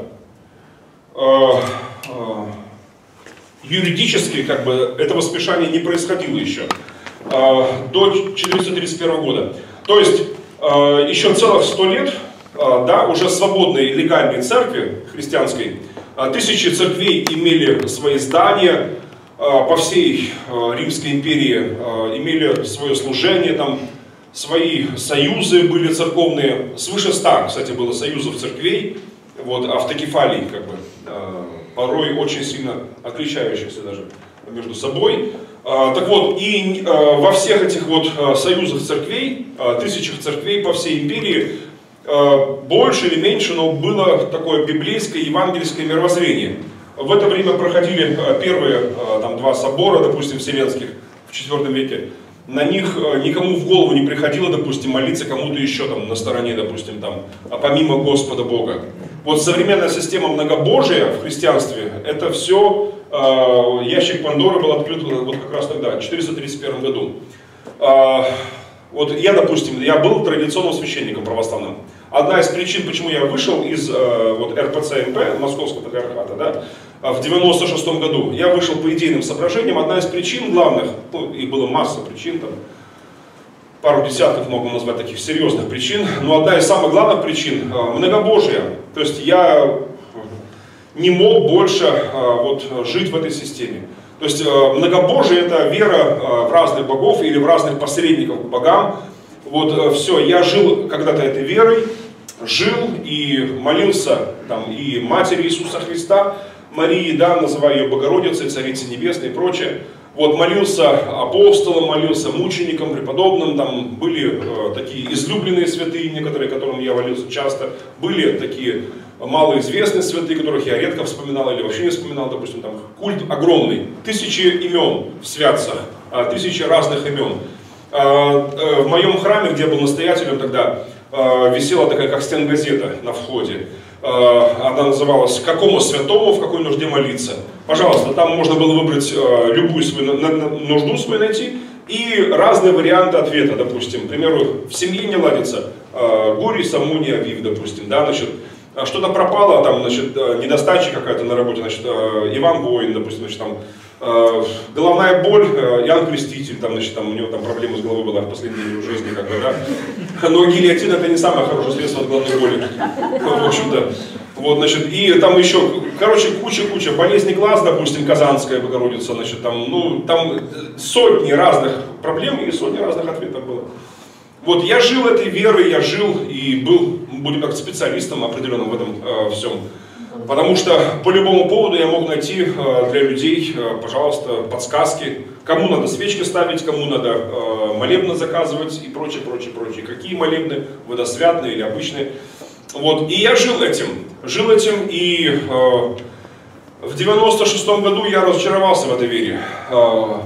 юридически, как бы, этого смешания не происходило еще, до четыреста тридцать первого года. То есть еще целых сто лет, да, уже свободной легальной церкви христианской. Тысячи церквей имели свои здания по всей Римской империи, имели свое служение, там, свои союзы были церковные. Свыше ста, кстати, было союзов церквей, вот, автокефалий, как бы, порой очень сильно отличающихся даже между собой. Так вот, и во всех этих вот союзах церквей, тысячах церквей по всей империи больше или меньше, но было такое библейское, евангельское мировоззрение. В это время проходили первые там, два собора, допустим, вселенских в четвёртом веке. На них никому в голову не приходило, допустим, молиться кому-то еще там на стороне, допустим, там, а помимо Господа Бога. Вот современная система многобожия в христианстве, это все, э, ящик Пандоры был открыт вот как раз тогда, в четыреста тридцать первом году. Э, вот я, допустим, я был традиционным священником православным. Одна из причин, почему я вышел из э, вот, эр пэ цэ эм пэ, Московского патриархата, да, в девяносто шестом году. Я вышел по идейным соображениям. Одна из причин главных, ну, и было масса причин, там, пару десятков могу назвать таких серьезных причин, но одна из самых главных причин – многобожие. То есть я не мог больше вот, жить в этой системе. То есть многобожие – это вера в разных богов или в разных посредников к богам. Вот все, я жил когда-то этой верой, жил и молился там, и матери Иисуса Христа, Марии, да, называя ее Богородицей, Царицей Небесной и прочее. Вот, молился апостолом, молился мучеником, преподобным, там были э, такие излюбленные святые, некоторые, которым я молился часто, были такие малоизвестные святые, которых я редко вспоминал или вообще не вспоминал, допустим, там культ огромный, тысячи имен в святцах, тысячи разных имен. Э, э, в моем храме, где я был настоятелем тогда, э, висела такая как стенгазета на входе. Она называлась «Какому святому в какой нужде молиться?». Пожалуйста, там можно было выбрать любую свою нужду свою найти и разные варианты ответа, допустим. К примеру, в семье не ладится, горе, самуни, Авив, допустим, да, значит, что-то пропало, там, значит, недостача какая-то на работе, значит, Иван Воин, допустим, значит, там, головная боль, Иоанн Креститель, там, значит, там, у него там проблема с головой была в последней жизни, как бы, да. Но гильотина это не самое хорошее средство от головной боли, в общем-то. Вот, значит, и там еще, короче, куча-куча, болезни глаз, допустим, Казанская Богородица, значит, там, ну, там сотни разных проблем и сотни разных ответов было. Вот, я жил этой верой, я жил и был, будем так, специалистом определенным в этом э, всем. Потому что по любому поводу я мог найти для людей, пожалуйста, подсказки, кому надо свечки ставить, кому надо молебны заказывать и прочее, прочее, прочее. Какие молебны, водосвятные или обычные. Вот. И я жил этим, жил этим, и в девяносто шестом году я разочаровался в этой вере.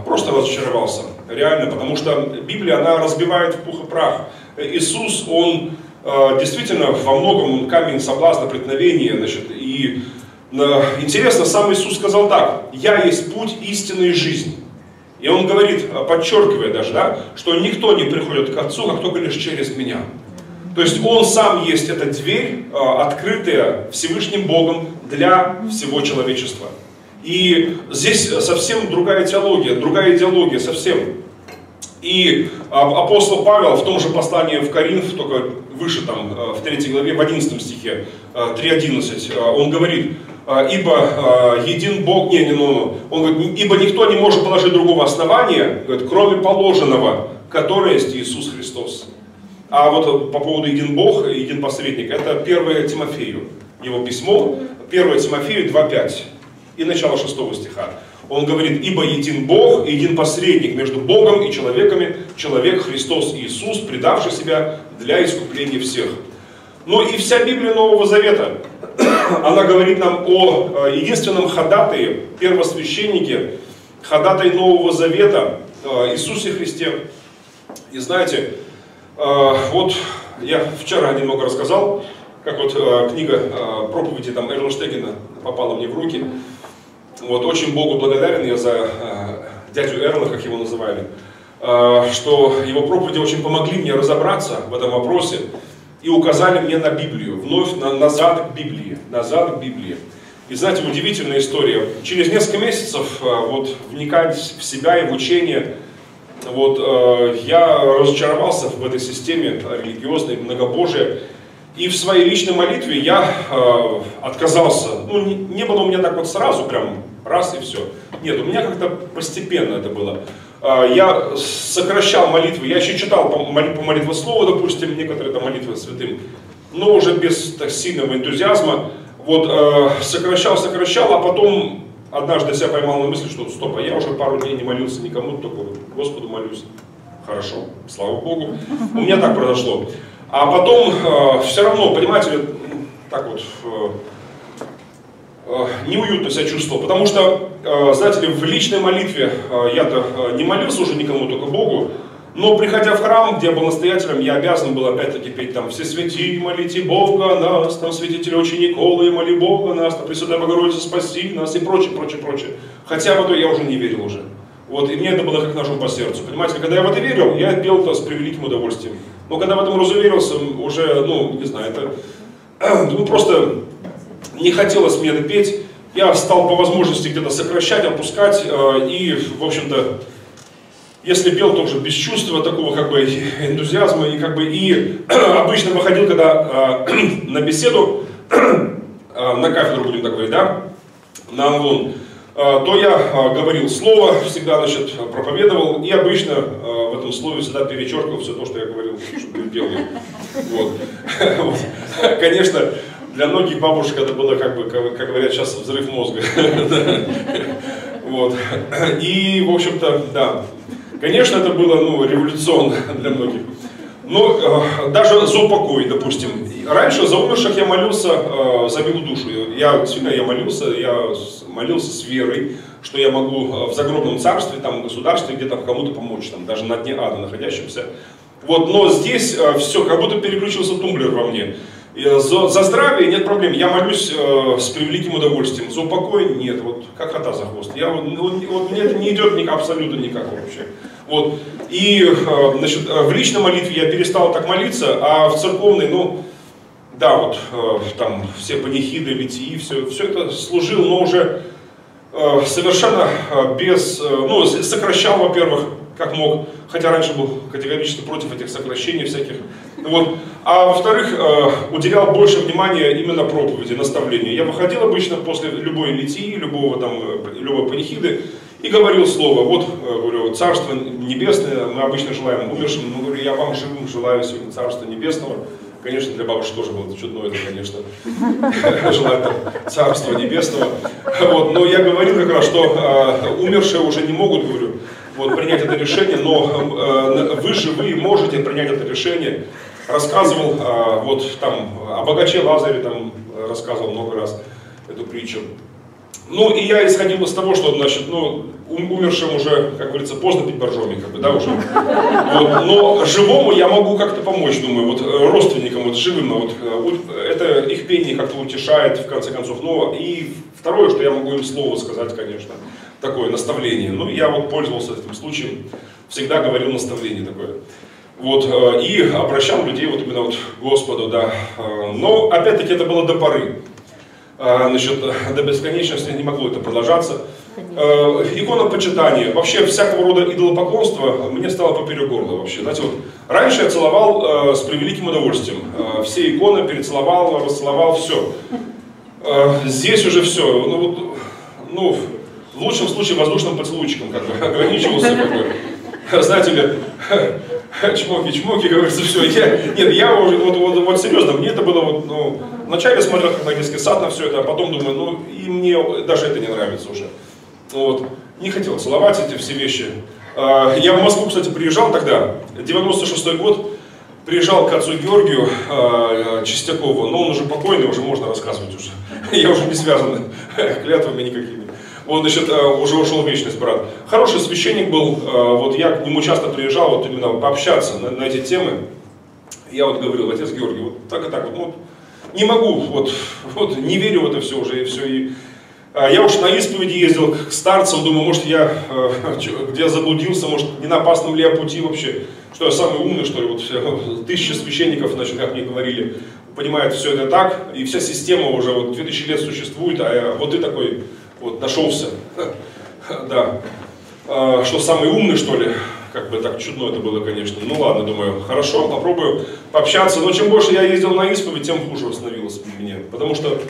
Просто разочаровался, реально, потому что Библия, она разбивает в пух и прах. Иисус, Он... Действительно, во многом он камень соблазна, преткновения, значит, и интересно, сам Иисус сказал так: «Я есть путь, истина и жизнь». И он говорит, подчеркивая даже, да, что никто не приходит к Отцу, как только лишь через меня. То есть он сам есть эта дверь, открытая Всевышним Богом для всего человечества. И здесь совсем другая теология, другая идеология, совсем. И апостол Павел в том же послании в Коринф, только выше там, в третьей главе, в одиннадцатом стихе, три одиннадцать, он говорит, ибо един Бог, не, не, ну, он говорит, ибо никто не может положить другого основания, говорит, кроме положенного, которое есть Иисус Христос. А вот по поводу един Бог, един посредник, это первое Тимофею, его письмо, первое Тимофею два пять и начало шестого стиха. Он говорит, ибо един Бог, един посредник между Богом и человеками, человек Христос Иисус, предавший себя для искупления всех. Но и вся Библия Нового Завета, она говорит нам о единственном ходатае, первосвященнике, ходатай Нового Завета, Иисусе Христе. И знаете, вот я вчера немного рассказал, как вот книга проповеди там Эрлштегина попала мне в руки. Вот, очень Богу благодарен я за э, дядю Эрла, как его называли, э, что его проповеди очень помогли мне разобраться в этом вопросе и указали мне на Библию, вновь на, назад к Библии, назад к Библии. И знаете, удивительная история. Через несколько месяцев, э, вот, вникать в себя и в учение, вот, э, я разочаровался в этой системе религиозной, многобожия. И в своей личной молитве я э, отказался. Ну, не, не было у меня так вот сразу, прям раз и все. Нет, у меня как-то постепенно это было. Э, я сокращал молитвы. Я еще читал по, молитв, по молитвослову, допустим, некоторые там молитвы святым, но уже без так, сильного энтузиазма. Вот э, сокращал, сокращал, а потом однажды себя поймал на мысли, что стоп, а я уже пару дней не молился никому, только Господу молюсь. Хорошо, слава Богу. У меня так произошло. А потом все равно, понимаете, так вот неуютно себя чувствовал, потому что, знаете ли, в личной молитве я-то не молился уже никому, только Богу, но приходя в храм, где я был настоятелем, я обязан был опять-таки петь там «Все святи, молите Бога нас», там «Святитель отче Николы, моли Бога нас», там «Пресвятая Богородица, спаси нас» и прочее, прочее, прочее. Хотя в это я уже не верил уже. Вот, и мне это было как ножом по сердцу, понимаете, когда я в это верил, я пел это с превеликим удовольствием. Но когда в этом разуверился, уже, ну, не знаю, это, ну, просто не хотелось мне это петь, я стал по возможности где-то сокращать, опускать, и, в общем-то, если пел, то уже без чувства такого, как бы, энтузиазма, и, как бы, и обычно выходил, когда на беседу, на кафедру, будем так говорить, да, на англун, то я говорил слово, всегда, значит, проповедовал, и обычно в этом слове всегда перечеркивал все то, что я говорил, что делал. Вот. Конечно, для многих бабушек это было, как бы, как говорят сейчас, взрыв мозга. Вот. И, в общем-то, да, конечно, это было, ну, революционно для многих. Но э, даже за упокой, допустим. Раньше за умерших я молился э, за милую душу. Я всегда я молился, я молился с верой, что я могу в загробном царстве, там, в государстве где-то кому-то помочь, там, даже на дне ада находящимся. Вот, но здесь э, все, как будто переключился тумблер во мне. Э, за, за здравие нет проблем, я молюсь э, с превеликим удовольствием. За упокой нет, вот как кота за хвост. Я, вот, вот, мне это не идет никак, абсолютно никак вообще. Вот. И, значит, в личной молитве я перестал так молиться, а в церковной, ну, да, вот, там, все панихиды, литии, все, все это служил, но уже совершенно без, ну, сокращал, во-первых, как мог, хотя раньше был категорически против этих сокращений всяких, вот, а во-вторых, уделял больше внимания именно проповеди, наставлению. Я выходил обычно после любой литии, любого, там, любой панихиды, и говорил слово, вот, говорю, Царство Небесное, мы обычно желаем умершим, но говорю, я вам живым желаю сегодня Царства Небесного. Конечно, для бабушек тоже было чудно это, конечно, желать там Царства Небесного. Вот, но я говорил как раз, что э, умершие уже не могут, говорю, вот, принять это решение, но э, вы живые можете принять это решение. Рассказывал, э, вот, там, о богаче Лазаре, там, рассказывал много раз эту притчу. Ну, и я исходил из того, что, значит, ну, умершим уже, как говорится, поздно пить боржоми, как бы, да, уже. Вот. Но живому я могу как-то помочь, думаю, вот, родственникам, вот, живым, вот, это их пение как-то утешает, в конце концов. Ну, и второе, что я могу им слово сказать, конечно, такое наставление. Ну, я вот пользовался этим случаем, всегда говорил наставление такое. Вот, и обращал людей вот именно вот к Господу, да. Но, опять-таки, это было до поры. Значит, до бесконечности не могло это продолжаться. Иконопочитание, вообще всякого рода идолопоклонство мне стало поперек горла вообще. Знаете, вот, раньше я целовал э, с превеликим удовольствием. Э, все иконы перецеловал, расцеловал, все. Э, здесь уже все. Ну, вот, ну, в лучшем случае воздушным поцелуйчиком как бы ограничивался. Знаете ли, чмоки, чмоки, говорится, все. Я, нет, я уже, вот, вот, вот серьезно, мне это было, вот, ну, вначале смотрел как на детский сад на все это, а потом думаю, ну, и мне даже это не нравится уже. Вот. Не хотел целовать эти все вещи. Я в Москву, кстати, приезжал тогда, девяносто шестой год, приезжал к отцу Георгию Чистякову, но он уже покойный, уже можно рассказывать уже. Я уже не связан клятвами никакими. Вот, значит, уже ушел в вечность, брат. Хороший священник был, вот я к нему часто приезжал, вот именно пообщаться на, на эти темы. Я вот говорил, отец Георгий, вот так и так вот, вот не могу, вот, вот, не верю в это все уже, и все. И... Я уж на исповеди ездил к старцам, думаю, может я, где заблудился, может не на опасном ли я пути вообще, что я самый умный, что ли, вот тысячи священников, значит, как мне говорили, понимают все это так, и вся система уже вот две тысячи лет существует, а я, вот ты такой... Вот, нашелся, да, а, что самый умный, что ли, как бы так чудно это было, конечно. Ну ладно, думаю, хорошо, попробую пообщаться, но чем больше я ездил на исповедь, тем хуже становилось мне, потому что,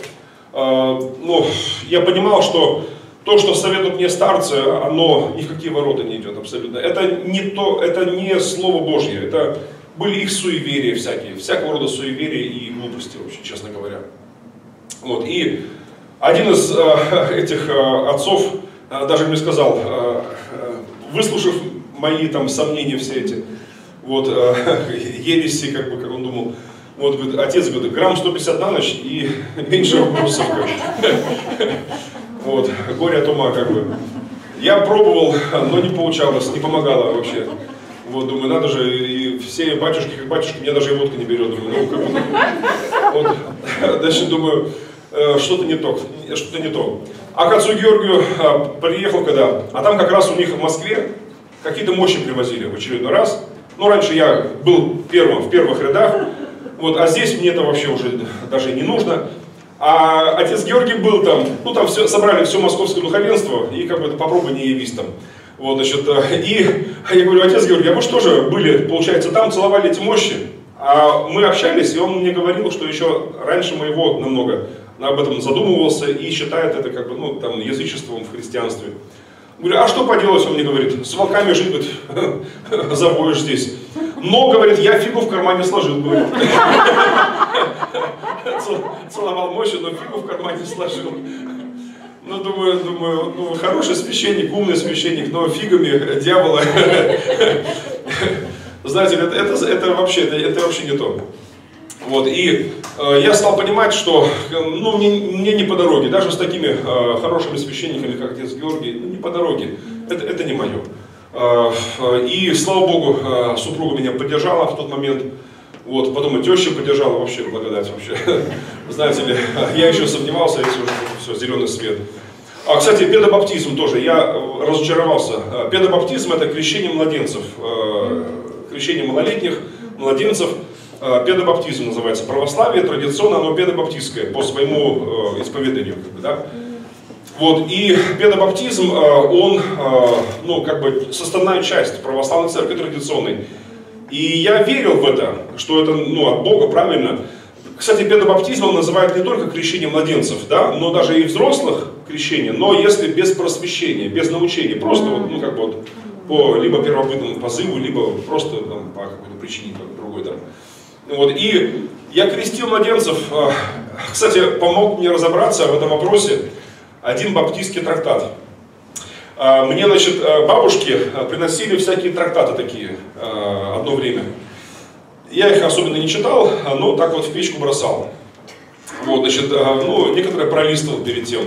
а, ну, я понимал, что то, что советуют мне старцы, оно ни в какие ворота не идет абсолютно. Это не то, это не слово Божье, это были их суеверия всякие, всякого рода суеверия и глупости вообще, честно говоря. Вот, и... Один из э, этих э, отцов э, даже мне сказал, э, э, выслушав мои там сомнения все эти, вот, ереси, как бы, как он думал. Вот, говорит, отец, говорит, грамм сто пятьдесят на ночь и меньше вопросов. Вот, горе от ума, как бы. Я пробовал, но не получалось, не помогало вообще. Вот, думаю, надо же, и все батюшки, как батюшки, меня даже и водка не берет. Думаю, ну, как бы, вот, дальше думаю, что-то не то, что-то не то. А к отцу Георгию приехал когда, а там как раз у них в Москве какие-то мощи привозили в очередной раз. Ну, раньше я был первым, в первых рядах. Вот, а здесь мне это вообще уже даже не нужно. А отец Георгий был там, ну там все, собрали все московское духовенство, и как бы это попробуй не явись там. Вот, значит, и я говорю, отец Георгий, а вы же тоже были, получается, там, целовали эти мощи. А мы общались, и он мне говорил, что еще раньше моего намного об этом задумывался и считает это как бы, ну, там, язычеством в христианстве. Говорю, а что поделать, он мне говорит, с волками жить, говорит, завоешь здесь. Но, говорит, я фигу в кармане сложил, говорит. Целовал мощи, но фигу в кармане сложил. Ну, думаю, думаю, ну, хороший священник, умный священник, но фигами дьявола. Знаете, это, это, это, вообще, это, это вообще не то. Вот, и э, я стал понимать, что ну, мне, мне не по дороге, даже с такими э, хорошими священниками, как отец Георгий, ну, не по дороге, это, это не мое. Э, и, слава Богу, э, супруга меня поддержала в тот момент, вот, потом и теща поддержала, вообще благодать, вообще, знаете ли, я еще сомневался, если уже все, зеленый свет. А, кстати, педобаптизм тоже, я разочаровался. Педобаптизм – это крещение младенцев, э, крещение малолетних, младенцев. Педобаптизм называется. Православие традиционно, оно педобаптистское по своему э, исповеданию. Как бы, да? Вот, и педобаптизм, э, он э, ну, как бы составная часть православной церкви традиционной. И я верил в это, что это ну, от Бога, правильно. Кстати, педобаптизмом называют не только крещение младенцев, да, но даже и взрослых крещение, но если без просвещения, без научения, просто вот, ну, как бы, вот, по либо первобытному позыву, либо просто там, по какой-то причине как другой. Да. Вот, и я крестил младенцев, кстати, помог мне разобраться в этом вопросе один баптистский трактат. Мне, значит, бабушки приносили всякие трактаты такие одно время. Я их особенно не читал, но так вот в печку бросал. Вот, значит, ну, некоторые пролистывал перед тем.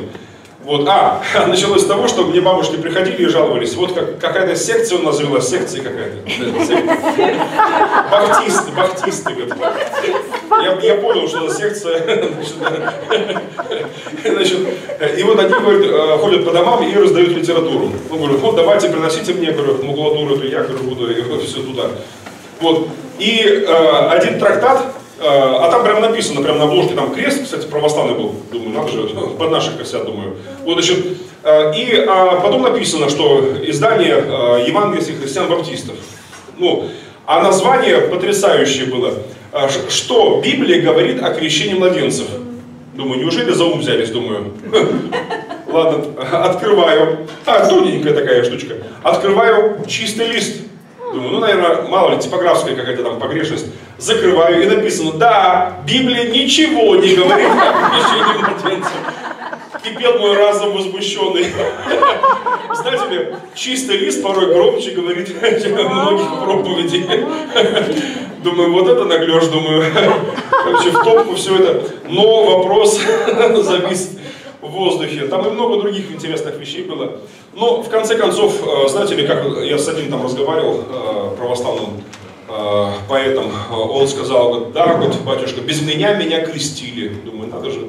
Вот, а, началось с того, что мне бабушки приходили и жаловались, вот как, какая-то секция у нас вела, секция какая-то. Баптисты, баптисты, говорит. Я, я понял, что это секция. Значит, и вот они, говорят, ходят по домам и раздают литературу. Ну, говорю, вот давайте, приносите мне, говорю, макулатуру, то я, говорю, буду, и вот, все туда. Вот, и э, один трактат, э, а там прям написано, прям на обложке, там крест, кстати, православный был, думаю, надо же, под наших косят, думаю. Вот, значит, и а потом написано, что издание а, евангельских христиан-баптистов. Ну, а название потрясающее было. Что Библия говорит о крещении младенцев? Думаю, неужели за ум взялись, думаю. Ладно, открываю. Так, тоненькая такая штучка. Открываю чистый лист. Думаю, ну, наверное, мало ли, типографская какая-то там погрешность. Закрываю, и написано, да, Библия ничего не говорит о крещении младенцев. Кипел мой разум возмущенный. Знаете ли, чистый лист порой громче говорит многих проповедей. Думаю, вот это наглешь, думаю. Вообще в топку все это. Но вопрос завис в воздухе. Там и много других интересных вещей было. Но в конце концов, знаете ли, как я с одним там разговаривал, православным поэтом, он сказал, да, вот, батюшка, без меня меня крестили. Думаю, надо же.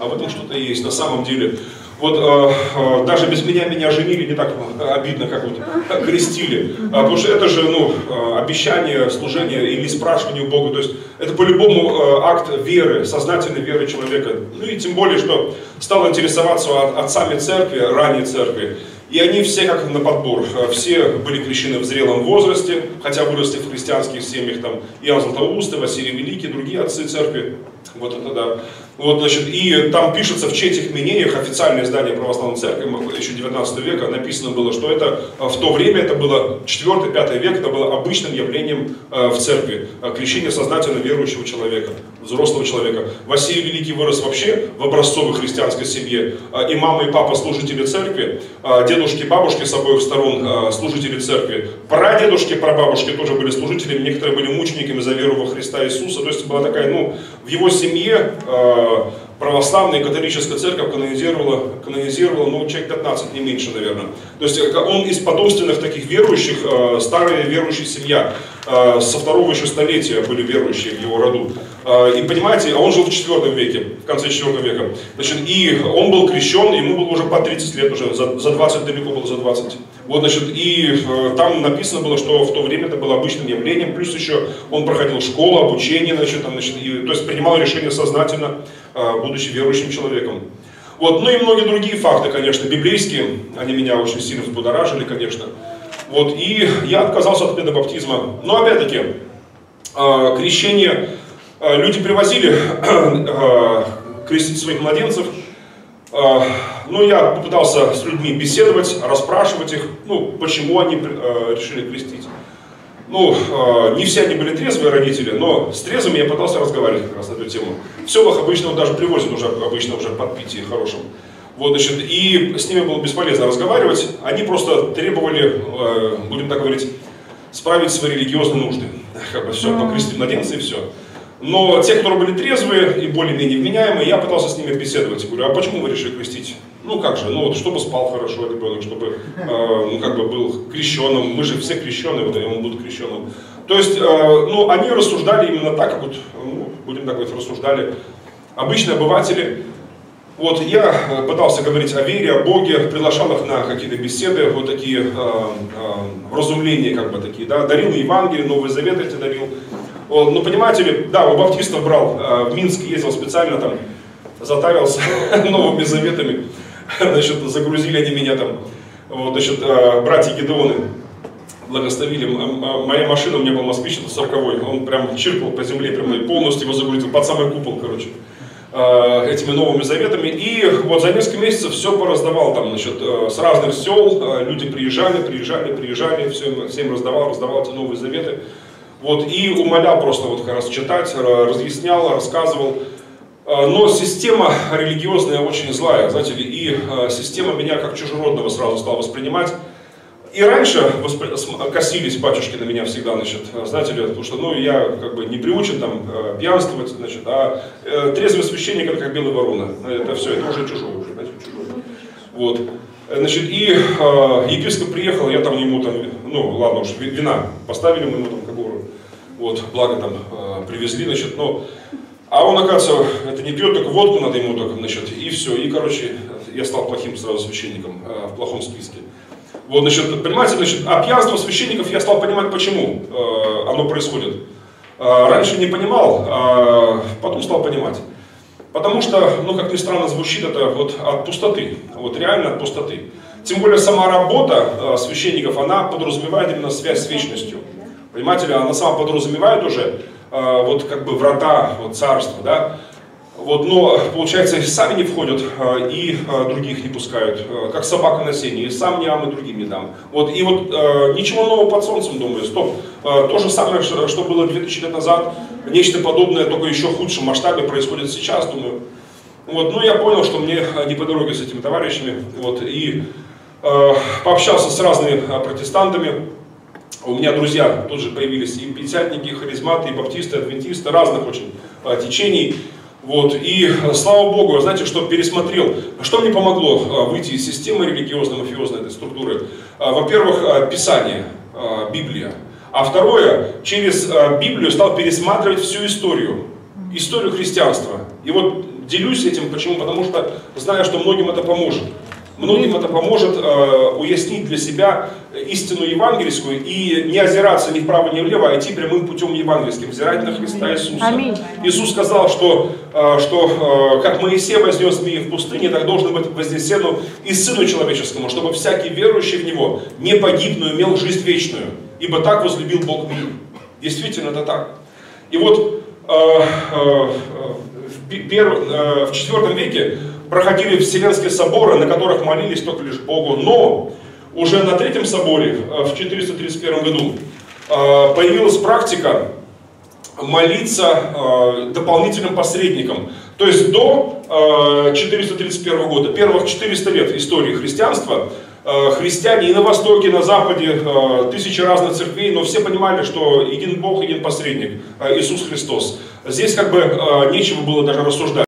А в этом что-то есть на самом деле. Вот э, э, даже без меня меня женили, не так обидно, как вот крестили. А, потому что это же ну, обещание, служение или спрашивание у Бога. То есть это по-любому э, акт веры, сознательной веры человека. Ну и тем более, что стал интересоваться от, отцами церкви, ранней церкви. И они все как на подбор. Все были крещены в зрелом возрасте, хотя выросли в христианских семьях. Там Иоанн Златоуст, Василий Великий, другие отцы церкви. Вот это да. Вот, значит, и там пишется в четих мнениях, официальное издание православной церкви еще девятнадцатого века, написано было, что это в то время, это было четвёртый-пятый век, это было обычным явлением в церкви, крещение сознательно верующего человека. взрослого человека. Василий Великий вырос вообще в образцовой христианской семье. И мама, и папа служители церкви, дедушки, бабушки с обоих сторон служители церкви. Прадедушки, прабабушки тоже были служителями, некоторые были мучениками за веру во Христа Иисуса. То есть была такая, ну, в его семье православная и католическая церковь канонизировала, канонизировала, ну, человек пятнадцать, не меньше, наверное. То есть он из потомственных таких верующих, э, старая верующая семья, э, со второго еще столетия были верующие в его роду. Э, и понимаете, он жил в четвёртом веке, в конце четвёртого века. Значит, и он был крещен, ему было уже по тридцать лет, уже за, за двадцать, далеко было за двадцать. Вот, значит, и э, там написано было, что в то время это было обычным явлением, плюс еще он проходил школу, обучение, значит, там, значит, и, то есть принимал решение сознательно, э, будучи верующим человеком. Вот, ну и многие другие факты, конечно, библейские, они меня очень сильно взбудоражили, конечно. Вот, и я отказался от педобаптизма. Но опять-таки, э, крещение, э, люди привозили э, крестить своих младенцев. Ну, я попытался с людьми беседовать, расспрашивать их, ну, почему они э, решили крестить. Ну, э, не все они были трезвые родители, но с трезвыми я пытался разговаривать как раз на эту тему. В селах обычно он даже привозят уже, обычно уже под питье хорошим. Вот, значит, и с ними было бесполезно разговаривать. Они просто требовали, э, будем так говорить, справить свои религиозные нужды. Как бы все, покрестить младенца и все. Но те, кто были трезвые и более-менее вменяемые, я пытался с ними беседовать. Говорю, а почему вы решили крестить? Ну как же, ну вот, чтобы спал хорошо ребенок, чтобы, э, ну, как бы был крещеным. Мы же все крещеные, вот, и он будет крещеным. То есть, э, ну, они рассуждали именно так, как вот, ну, будем так говорить, рассуждали обычные обыватели. Вот, я пытался говорить о вере, о Боге, приглашал их на какие-то беседы, вот такие, э, э, разумления, как бы такие, да, дарил Евангелие, Новый Завет эти дарил. Ну, понимаете ли, да, у баптистов брал, э, в Минск ездил специально, там, затарился новыми заветами, значит, загрузили они меня там, вот, значит, э, братья Гедеоны благословили, моя машина, у меня был москвич, это сороковой, он прям чиркал по земле, прям полностью его загрузил, под самый купол, короче, э, этими новыми заветами, и вот за несколько месяцев все пораздавал там, значит, э, с разных сел, э, люди приезжали, приезжали, приезжали, все, всем раздавал, раздавал эти новые заветы. Вот, и умолял просто вот как раз читать, разъяснял, рассказывал. Но система религиозная очень злая, знаете ли, и система меня как чужеродного сразу стала воспринимать. И раньше воспри... косились батюшки на меня всегда, значит, знаете ли, потому что, ну, я как бы не приучен там пьянствовать, значит, а трезвый священник это как белая ворона, это все, это уже чужое, уже, знаете, чужое. Вот, значит, и епископ приехал, я там ему там, ну, ладно уж, вина поставили, мы ему там как бы. Вот, благо там э, привезли, значит, но... А он, оказывается, это не пьет, только водку надо ему только, значит, и все. И, короче, я стал плохим сразу священником, э, в плохом списке. Вот, значит, понимаете, значит, а пьянство священников я стал понимать, почему э, оно происходит. Э, раньше не понимал, а потом стал понимать. Потому что, ну, как ни странно звучит, это вот от пустоты, вот реально от пустоты. Тем более сама работа э, священников, она подразумевает именно связь с вечностью. Понимаете ли, она сама подразумевает уже, э, вот как бы врата, вот царства, да, вот, но получается, сами не входят, э, и э, других не пускают, э, как собака на сене, и сам не ам, и другим не дам. Вот, и вот э, ничего нового под солнцем, думаю, стоп, э, то же самое, что было две тысячи лет назад, нечто подобное, только еще в худшем масштабе происходит сейчас, думаю. Вот, ну я понял, что мне не по дороге с этими товарищами, вот, и э, пообщался с разными протестантами. У меня друзья тут же появились и пятидесятники, и харизматы, и баптисты, и адвентисты, разных очень а, течений. Вот. И слава Богу, знаете, что пересмотрел, что мне помогло а, выйти из системы религиозно-мафиозной этой структуры. А, во-первых, а, Писание, а, Библия. А второе, через а, Библию стал пересматривать всю историю, историю христианства. И вот делюсь этим, почему? Потому что знаю, что многим это поможет. Многим это поможет э, уяснить для себя истину евангельскую и не озираться ни вправо, ни влево, а идти прямым путем евангельским, взирать на Христа Иисуса. Аминь. Иисус сказал, что, э, что э, как Моисей вознес змею в пустыне, так должен быть вознесен и Сыну Человеческому, чтобы всякий верующий в Него не погиб, но имел жизнь вечную, ибо так возлюбил Бог мир. Действительно, это так. И вот э, э, в, перв, э, в четвёртом веке проходили вселенские соборы, на которых молились только лишь Богу. Но уже на Третьем соборе в четыреста тридцать первом году появилась практика молиться э, дополнительным посредником. То есть до э, четыреста тридцать первого года, первых четыреста лет истории христианства, э, христиане и на Востоке, и на Западе, э, тысячи разных церквей, но все понимали, что един Бог, един посредник, э, Иисус Христос. Здесь как бы э, нечего было даже рассуждать.